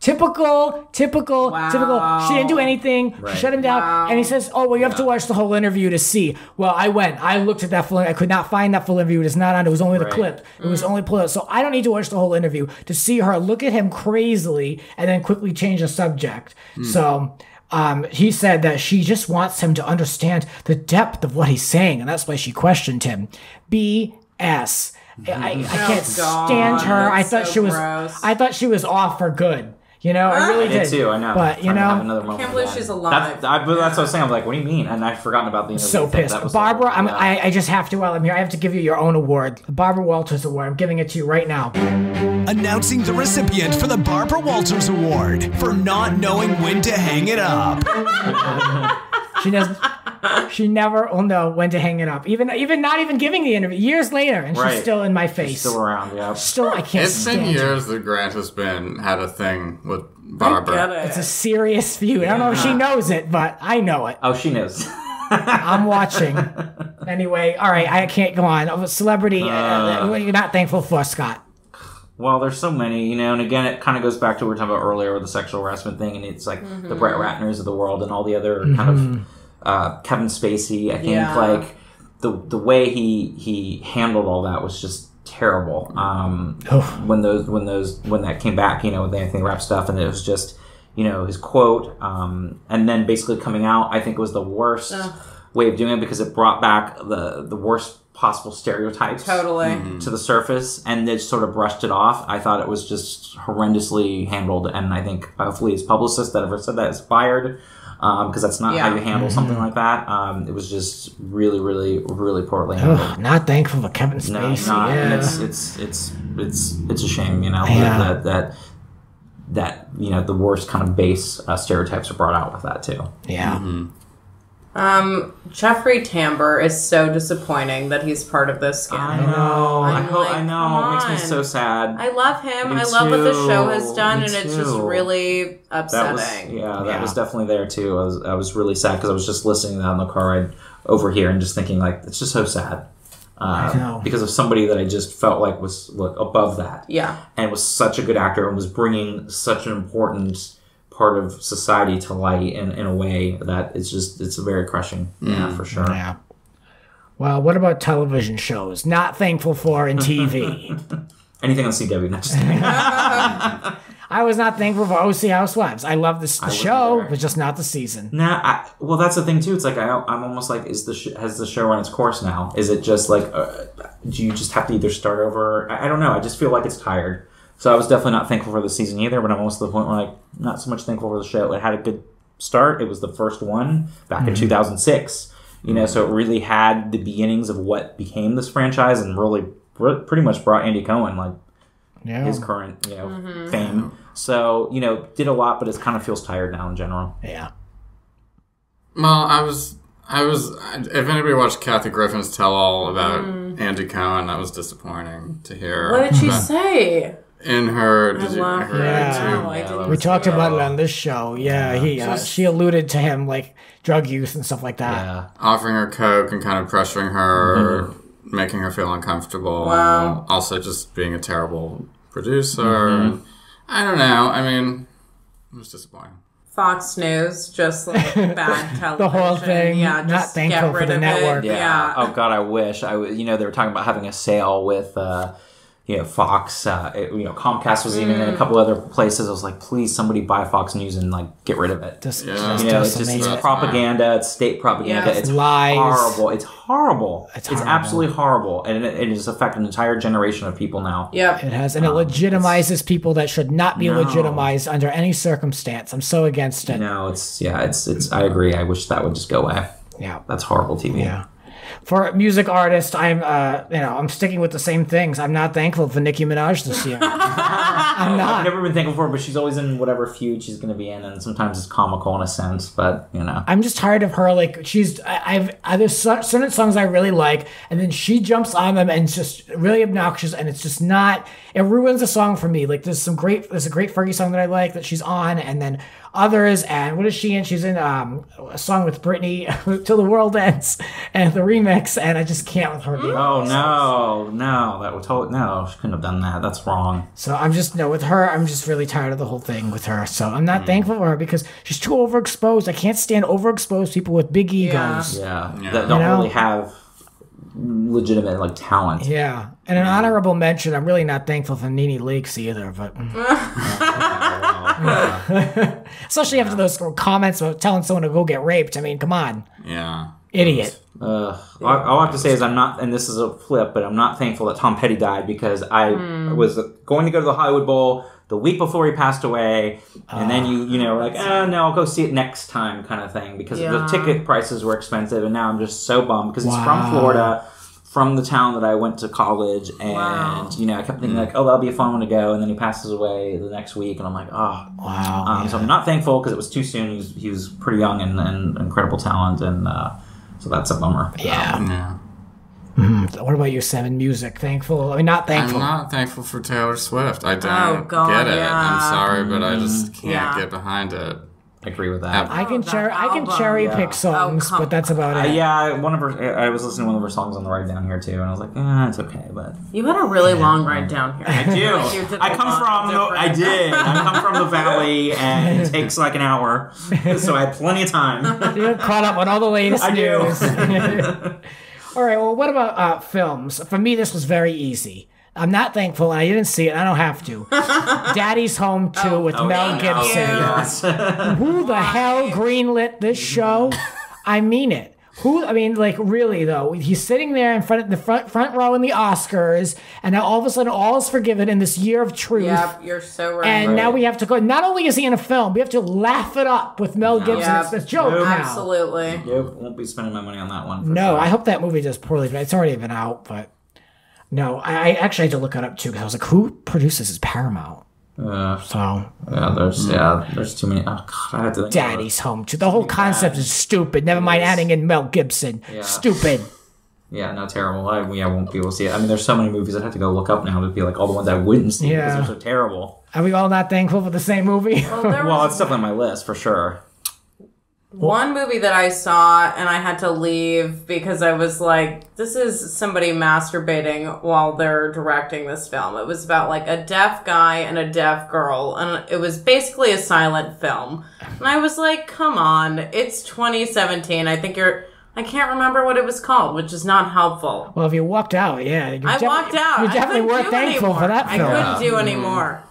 Typical, typical, wow. typical. She didn't do anything. Right. She shut him down. Wow. And he says, "Oh, well, you have yeah. to watch the whole interview to see." Well, I went. I looked at that full interview. I could not find that full interview. It is not on. It was only the right. clip. It mm-hmm. was only pulled out. So I don't need to watch the whole interview to see her look at him crazily and then quickly change the subject. Mm. So um, he said that she just wants him to understand the depth of what he's saying. And that's why she questioned him. B S I, I can't stand her. I thought she was. I thought she was off for good. You know, I really did. I did too. I know. But you know, I can't believe she's alive. That's, I, that's what I was saying. I'm like, what do you mean? And I've forgotten about the interview. So pissed, Barbara. I'm, I I just have to. While I'm here, I have to give you your own award, the Barbara Walters Award. I'm giving it to you right now. Announcing the recipient for the Barbara Walters Award for not knowing when to hang it up. She doesn't. She never will know when to hang it up. Even, even not even giving the interview years later, and right. she's still in my face. She's still around, yeah. Still, I can't. It's been years that Grant has been had a thing with Barbara. I get it. It's a serious feud. Yeah. I don't know if she knows it, but I know it. Oh, she knows. I'm watching. Anyway, all right. I can't go on. I'm a celebrity. Uh, what are you not thankful for, Scott? Well, there's so many, you know, and again, it kind of goes back to what we were talking about earlier with the sexual harassment thing, and it's like mm-hmm. the Brett Ratners of the world and all the other mm-hmm. kind of. Uh, Kevin Spacey, I think, yeah. like the the way he he handled all that was just terrible. Um, when those when those when that came back, you know, with the Anthony Rapp stuff, and it was just, you know, his quote, um, and then basically coming out, I think was the worst Ugh. way of doing it because it brought back the the worst possible stereotypes totally mm-hmm. to the surface, and they just sort of brushed it off. I thought it was just horrendously handled, and I think hopefully his publicist that ever said that is fired. Because um, that's not yeah. how you handle something mm-hmm. like that. Um, it was just really, really, really poorly handled. Ugh, not thankful for Kevin Spacey. No, not. Yeah. And it's it's it's it's it's a shame, you know, yeah. that, that that you know the worst kind of base uh, stereotypes are brought out with that too. Yeah. Mm-hmm. Um, Jeffrey Tambor is so disappointing that he's part of this scandal. I know. I'm I know. Like, I know. It makes me so sad. I love him. Me I love too. What the show has done, me and too. It's just really upsetting. That was, yeah, that yeah. was definitely there too. I was, I was really sad because I was just listening to that on the car ride over here and just thinking like, it's just so sad. Uh, I know. Because of somebody that I just felt like was look, above that. Yeah. And was such a good actor and was bringing such an important part of society to light in, in a way that it's just, it's very crushing. Mm. Yeah, for sure. Yeah. Well, what about television shows? Not thankful for in T V. Anything on C W, not just I was not thankful for O C Housewives. I love this, the I show, but just not the season. Nah, I, well, that's the thing, too. It's like, I, I'm almost like, is the sh has the show run its course now? Is it just like, uh, do you just have to either start over? I, I don't know. I just feel like it's tired. So I was definitely not thankful for the season either, but I'm almost to the point where I'm like, not so much thankful for the show. It had a good start. It was the first one back mm-hmm. in two thousand six. You know, so it really had the beginnings of what became this franchise and really pretty much brought Andy Cohen, like, yeah. his current, you know, mm-hmm. fame. So, you know, did a lot, but it kind of feels tired now in general. Yeah. Well, I was, I was, if anybody watched Kathy Griffin's tell-all about mm. Andy Cohen, that was disappointing to hear. What did she say? In her, did you, her yeah. no, yeah, we talked about it on this show. Yeah, yeah. he uh, she, was, she alluded to him like drug use and stuff like that. Yeah. Offering her coke and kind of pressuring her, mm-hmm. making her feel uncomfortable. Wow. Also, just being a terrible producer. Mm-hmm. I don't know. I mean, it was disappointing. Fox News, just like bad television. The whole thing. Yeah, just not thankful for the network. Yeah. yeah. Oh God, I wish I. You know, they were talking about having a sale with. Uh, You know, Fox, uh, it, you know, Comcast was even in a couple other places. I was like, please, somebody buy Fox News and, like, get rid of it. Just, yeah. just, you know, it's just it's propaganda. It's state propaganda. Yeah. It's lies. Horrible. It's horrible. It's, horrible. It's absolutely horrible. And it, it has affected an entire generation of people now. Yeah. It has. And um, it legitimizes people that should not be no. legitimized under any circumstance. I'm so against it. No, it's, yeah, it's, it's, I agree. I wish that would just go away. Yeah. That's horrible T V. Yeah. For music artists, I'm, uh, you know, I'm sticking with the same things. I'm not thankful for Nicki Minaj this year. I'm not. I've never been thankful for her, but she's always in whatever feud she's going to be in, and sometimes it's comical in a sense, but, you know. I'm just tired of her. Like, she's, I, I've, I, there's certain songs I really like, and then she jumps on them, and it's just really obnoxious, and it's just not, it ruins the song for me. Like, there's some great, there's a great Fergie song that I like that she's on, and then others, and what is she in? She's in um, a song with Britney, Till the World Ends, and the remix, and I just can't with her. Oh, no, no, that would totally, no, she couldn't have done that. That's wrong. So I'm just, no, with her, I'm just really tired of the whole thing with her, so I'm not mm. thankful for her because she's too overexposed. I can't stand overexposed people with big egos. Yeah, yeah. yeah. that don't you know? really have legitimate, like, talent. Yeah, and an yeah. honorable mention, I'm really not thankful for NeNe Leakes either, but... Yeah. Especially yeah. after those comments about telling someone to go get raped. I mean, come on. Yeah. Idiot. Uh, yeah. All I have to say is I'm not, and this is a flip, but I'm not thankful that Tom Petty died because I mm. was going to go to the Hollywood Bowl the week before he passed away, and uh, then you, you know, like, oh, no, I'll go see it next time kind of thing because yeah. the ticket prices were expensive, and now I'm just so bummed because wow. he's from Florida, from the town that I went to college, and wow. you know, I kept thinking like, oh, that'll be a fun one to go, and then he passes away the next week, and I'm like, oh, wow. Um, yeah. So I'm not thankful because it was too soon. He was, he was pretty young and, and incredible talent, and uh, so that's a bummer. Yeah. Um, yeah. Mm-hmm. What about you, Sam? Music, thankful? I mean, not thankful. I'm not thankful for Taylor Swift. I don't oh, God, get it. Yeah. I'm sorry, but I just can't yeah. get behind it. I agree with that. I can, oh, cher that I can cherry yeah. pick songs, oh, but that's about it. Uh, yeah, one of her. I was listening to one of her songs on the ride down here too, and I was like, eh, it's okay. But you had a really yeah. long ride down here. I do. I come from. The, I did. I come from the valley, and it takes like an hour, so I had plenty of time. You're caught up on all the latest I news. Do. All right, well, what about uh, films? For me, this was very easy. I'm not thankful, and I didn't see it, and I don't have to. Daddy's Home two oh, with oh, Mel yeah, Gibson. Yeah. Who the hell greenlit this show? I mean it. Who, I mean, like, really, though. He's sitting there in front of the front, front row in the Oscars, and now all of a sudden all is forgiven in this year of truth. Yep, you're so right. And right. now we have to go, not only is he in a film, we have to laugh it up with Mel Gibson. Yep. It's this joke nope. now. Absolutely. Yep, won't be spending my money on that one. No, sure. I hope that movie does poorly, but it's already been out, but no. I, I actually had to look it up, too, because I was like, who produces this? Paramount? Uh, so yeah, there's yeah, there's too many. Oh God, I have to think Daddy's Home too. The whole concept yeah. is stupid. Never mind adding in Mel Gibson. Yeah. Stupid. Yeah, no, terrible. I, yeah, I won't be able to see it. I mean, there's so many movies I have to go look up now to be like all the ones I wouldn't see yeah. because they're so terrible. Are we all not thankful for the same movie? Well, well it's definitely on my list for sure. One movie that I saw and I had to leave because I was like, this is somebody masturbating while they're directing this film. It was about like a deaf guy and a deaf girl, and it was basically a silent film. And I was like, come on, it's twenty seventeen. I think you're, I can't remember what it was called, which is not helpful. Well, if you walked out, yeah. I walked out. You definitely weren't thankful for that film. I couldn't do anymore.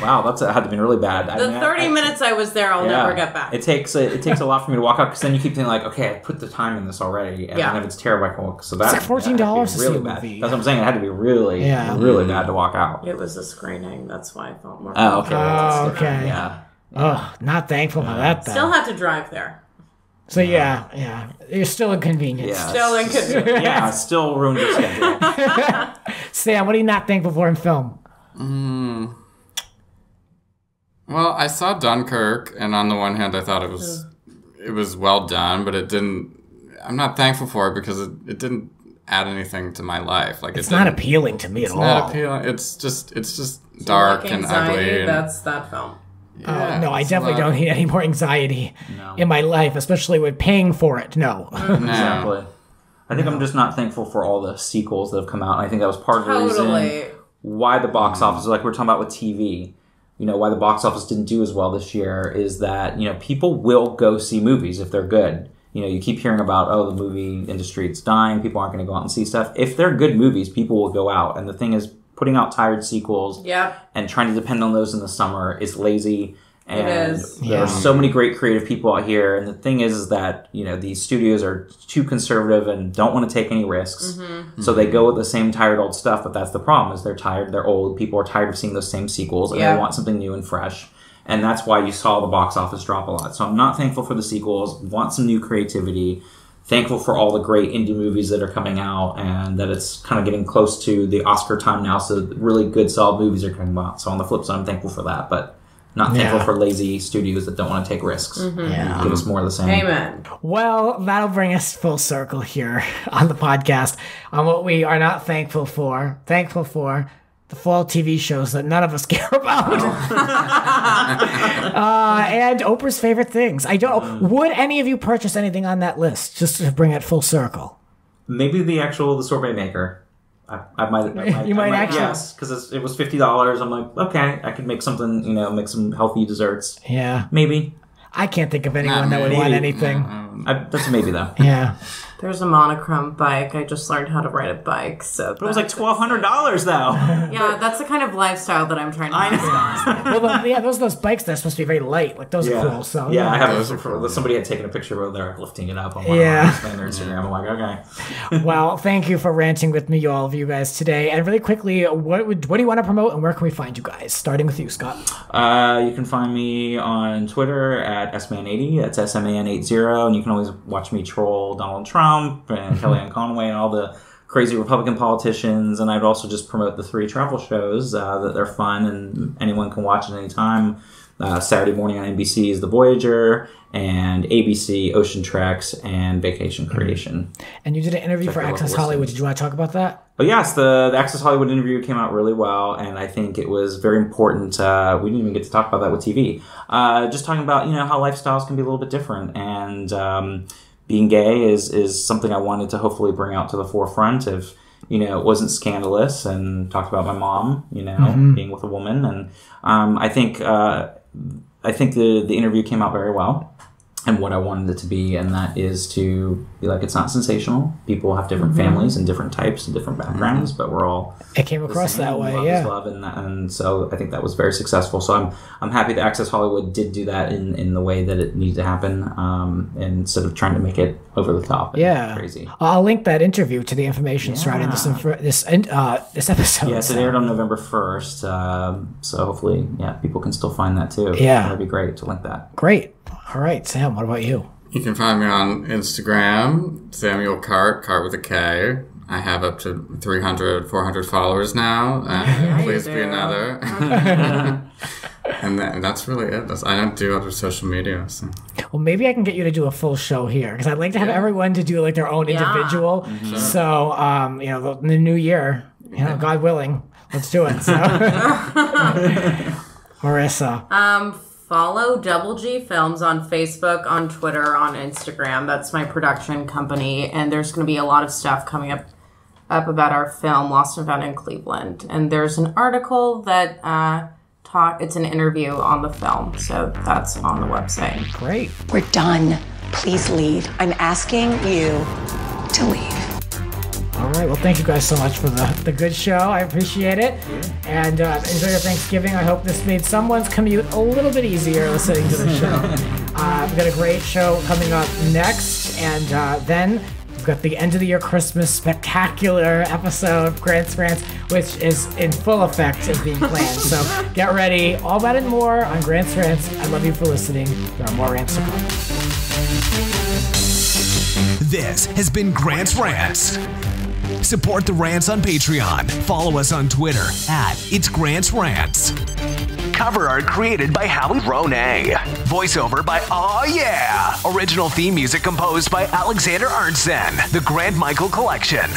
Wow, that's had to have been really bad. The I mean, thirty I, I, minutes I was there, I'll yeah, never get back. It takes a, it takes a lot for me to walk out, because then you keep thinking like, okay, I put the time in this already, and yeah. then if it's terrible, I can walk. So that's like fourteen dollars to see a movie. That's what I'm saying. It had to be really, yeah. really bad to walk out. It was a screening. That's why I felt more. Oh, okay. Oh, okay. Yeah. Oh, not thankful yeah. for that. Though. Still have to drive there. So yeah, yeah, you're still inconvenienced. Yeah, still inconvenienced. Yeah, still ruined your schedule. Sam, what are you not thankful for in film? Mm. Well, I saw Dunkirk, and on the one hand, I thought it was it was well done, but it didn't. I'm not thankful for it because it, it didn't add anything to my life. Like it's it not appealing to me at all. It's not appealing. It's just it's just so dark like anxiety, and ugly. And, that's that film. Yeah, uh, no, I definitely don't need any more anxiety no. in my life, especially with paying for it. No. no. Exactly. I think no. I'm just not thankful for all the sequels that have come out. And I think that was part of the totally. reason why the box office, like we're talking about with T V, you know, why the box office didn't do as well this year is that, you know, people will go see movies if they're good. You know, you keep hearing about, oh, the movie industry is dying. People aren't going to go out and see stuff. If they're good movies, people will go out. And the thing is, putting out tired sequels yep. and trying to depend on those in the summer is lazy. And it is. There yeah. are so many great creative people out here. And the thing is, is that, you know, these studios are too conservative and don't want to take any risks. Mm-hmm. So they go with the same tired old stuff. But that's the problem is they're tired. They're old. People are tired of seeing those same sequels. And yeah. they want something new and fresh. And that's why you saw the box office drop a lot. So I'm not thankful for the sequels. Want some new creativity. Thankful for all the great indie movies that are coming out, and that it's kind of getting close to the Oscar time now, so really good, solid movies are coming out. So on the flip side, I'm thankful for that, but not thankful yeah. for lazy studios that don't want to take risks. Mm-hmm. yeah. Give us more of the same. Amen. Well, that'll bring us full circle here on the podcast on what we are not thankful for. Thankful for the fall T V shows that none of us care about. uh, and Oprah's favorite things. I don't. Would any of you purchase anything on that list? Just to bring it full circle. Maybe the actual the sorbet maker. I, I might. I might you I might, might actually. Yes, because it was fifty dollars. I'm like, okay, I could make something. You know, make some healthy desserts. Yeah, maybe. I can't think of anyone Not that maybe. would want anything. I, that's a maybe though. Yeah. There's a monochrome bike. I just learned how to ride a bike. So but it was like twelve hundred dollars though. Yeah, that's the kind of lifestyle that I'm trying to live. Well, yeah, those are those bikes that are supposed to be very light. Like those yeah. are cool. So, yeah, yeah, I have those. Cool. Somebody had taken a picture of there lifting it up on yeah. their Instagram. I'm like, okay. Well, thank you for ranting with me, all of you guys today. And really quickly, what would, what do you want to promote and where can we find you guys? Starting with you, Scott. Uh, you can find me on Twitter at S man eighty. That's S M A N eighty. And you can always watch me troll Donald Trump and Kellyanne Conway and all the crazy Republican politicians. And I'd also just promote the three travel shows uh, that they're fun and anyone can watch at any time. Uh, Saturday morning on N B C is The Voyager, and A B C, Ocean Treks, and Vacation Creation. And you did an interview Check for Access Hollywood. Did you want to talk about that? But yes, the, the Access Hollywood interview came out really well, and I think it was very important. Uh, we didn't even get to talk about that with T V. Uh, just talking about, you know, how lifestyles can be a little bit different, and um, being gay is, is something I wanted to hopefully bring out to the forefront if, you know, it wasn't scandalous, and talked about my mom, you know, mm-hmm. being with a woman. And um, I think uh, I think the, the interview came out very well and what I wanted it to be. And that is to be like, it's not sensational. People have different mm-hmm. families and different types and different backgrounds, but we're all. It came across that way. Love yeah. is love, and, and so I think that was very successful. So I'm, I'm happy that Access Hollywood did do that in, in the way that it needed to happen. Um, instead of trying to make it over the top. And yeah. Crazy. I'll link that interview to the information yeah. surrounding this, this, uh, this episode. Yes. Yeah, so it aired on November first. Um, so hopefully, yeah, people can still find that too. Yeah. That'd be great to link that. Great. All right, Sam, what about you? You can find me on Instagram, Samuel Cart, Cart with a K. I have up to three hundred, four hundred followers now. Uh, please be another. and, that, and that's really it. That's, I don't do other social media. So. Well, maybe I can get you to do a full show here, because I'd like to have yeah. everyone to do like their own yeah. individual. Mm-hmm. So, um, you know, in the new year, you know, yeah. God willing, let's do it. So. Marissa. Um. Follow Double G Films on Facebook, on Twitter, on Instagram. That's my production company. And there's going to be a lot of stuff coming up up about our film, Lost and Found in Cleveland. And there's an article that uh, taught, it's an interview on the film. So that's on the website. Great. We're done. Please leave. I'm asking you to leave. All right. right, well, thank you guys so much for the, the good show. I appreciate it. Yeah. And uh, enjoy your Thanksgiving. I hope this made someone's commute a little bit easier listening to the show. uh, we've got a great show coming up next, and uh, then we've got the end of the year Christmas spectacular episode of Grant's Rants, which is in full effect and being planned. So get ready. All that and more on Grant's Rants. I love you for listening. There are more rants to come. This has been Grant's Rants. Support the rants on Patreon. Follow us on Twitter at It's Grant's Rants. Cover art created by Howie Ronay. Voiceover by Aw Yeah. Original theme music composed by Alexander Arntzen. The Grant Michael Collection.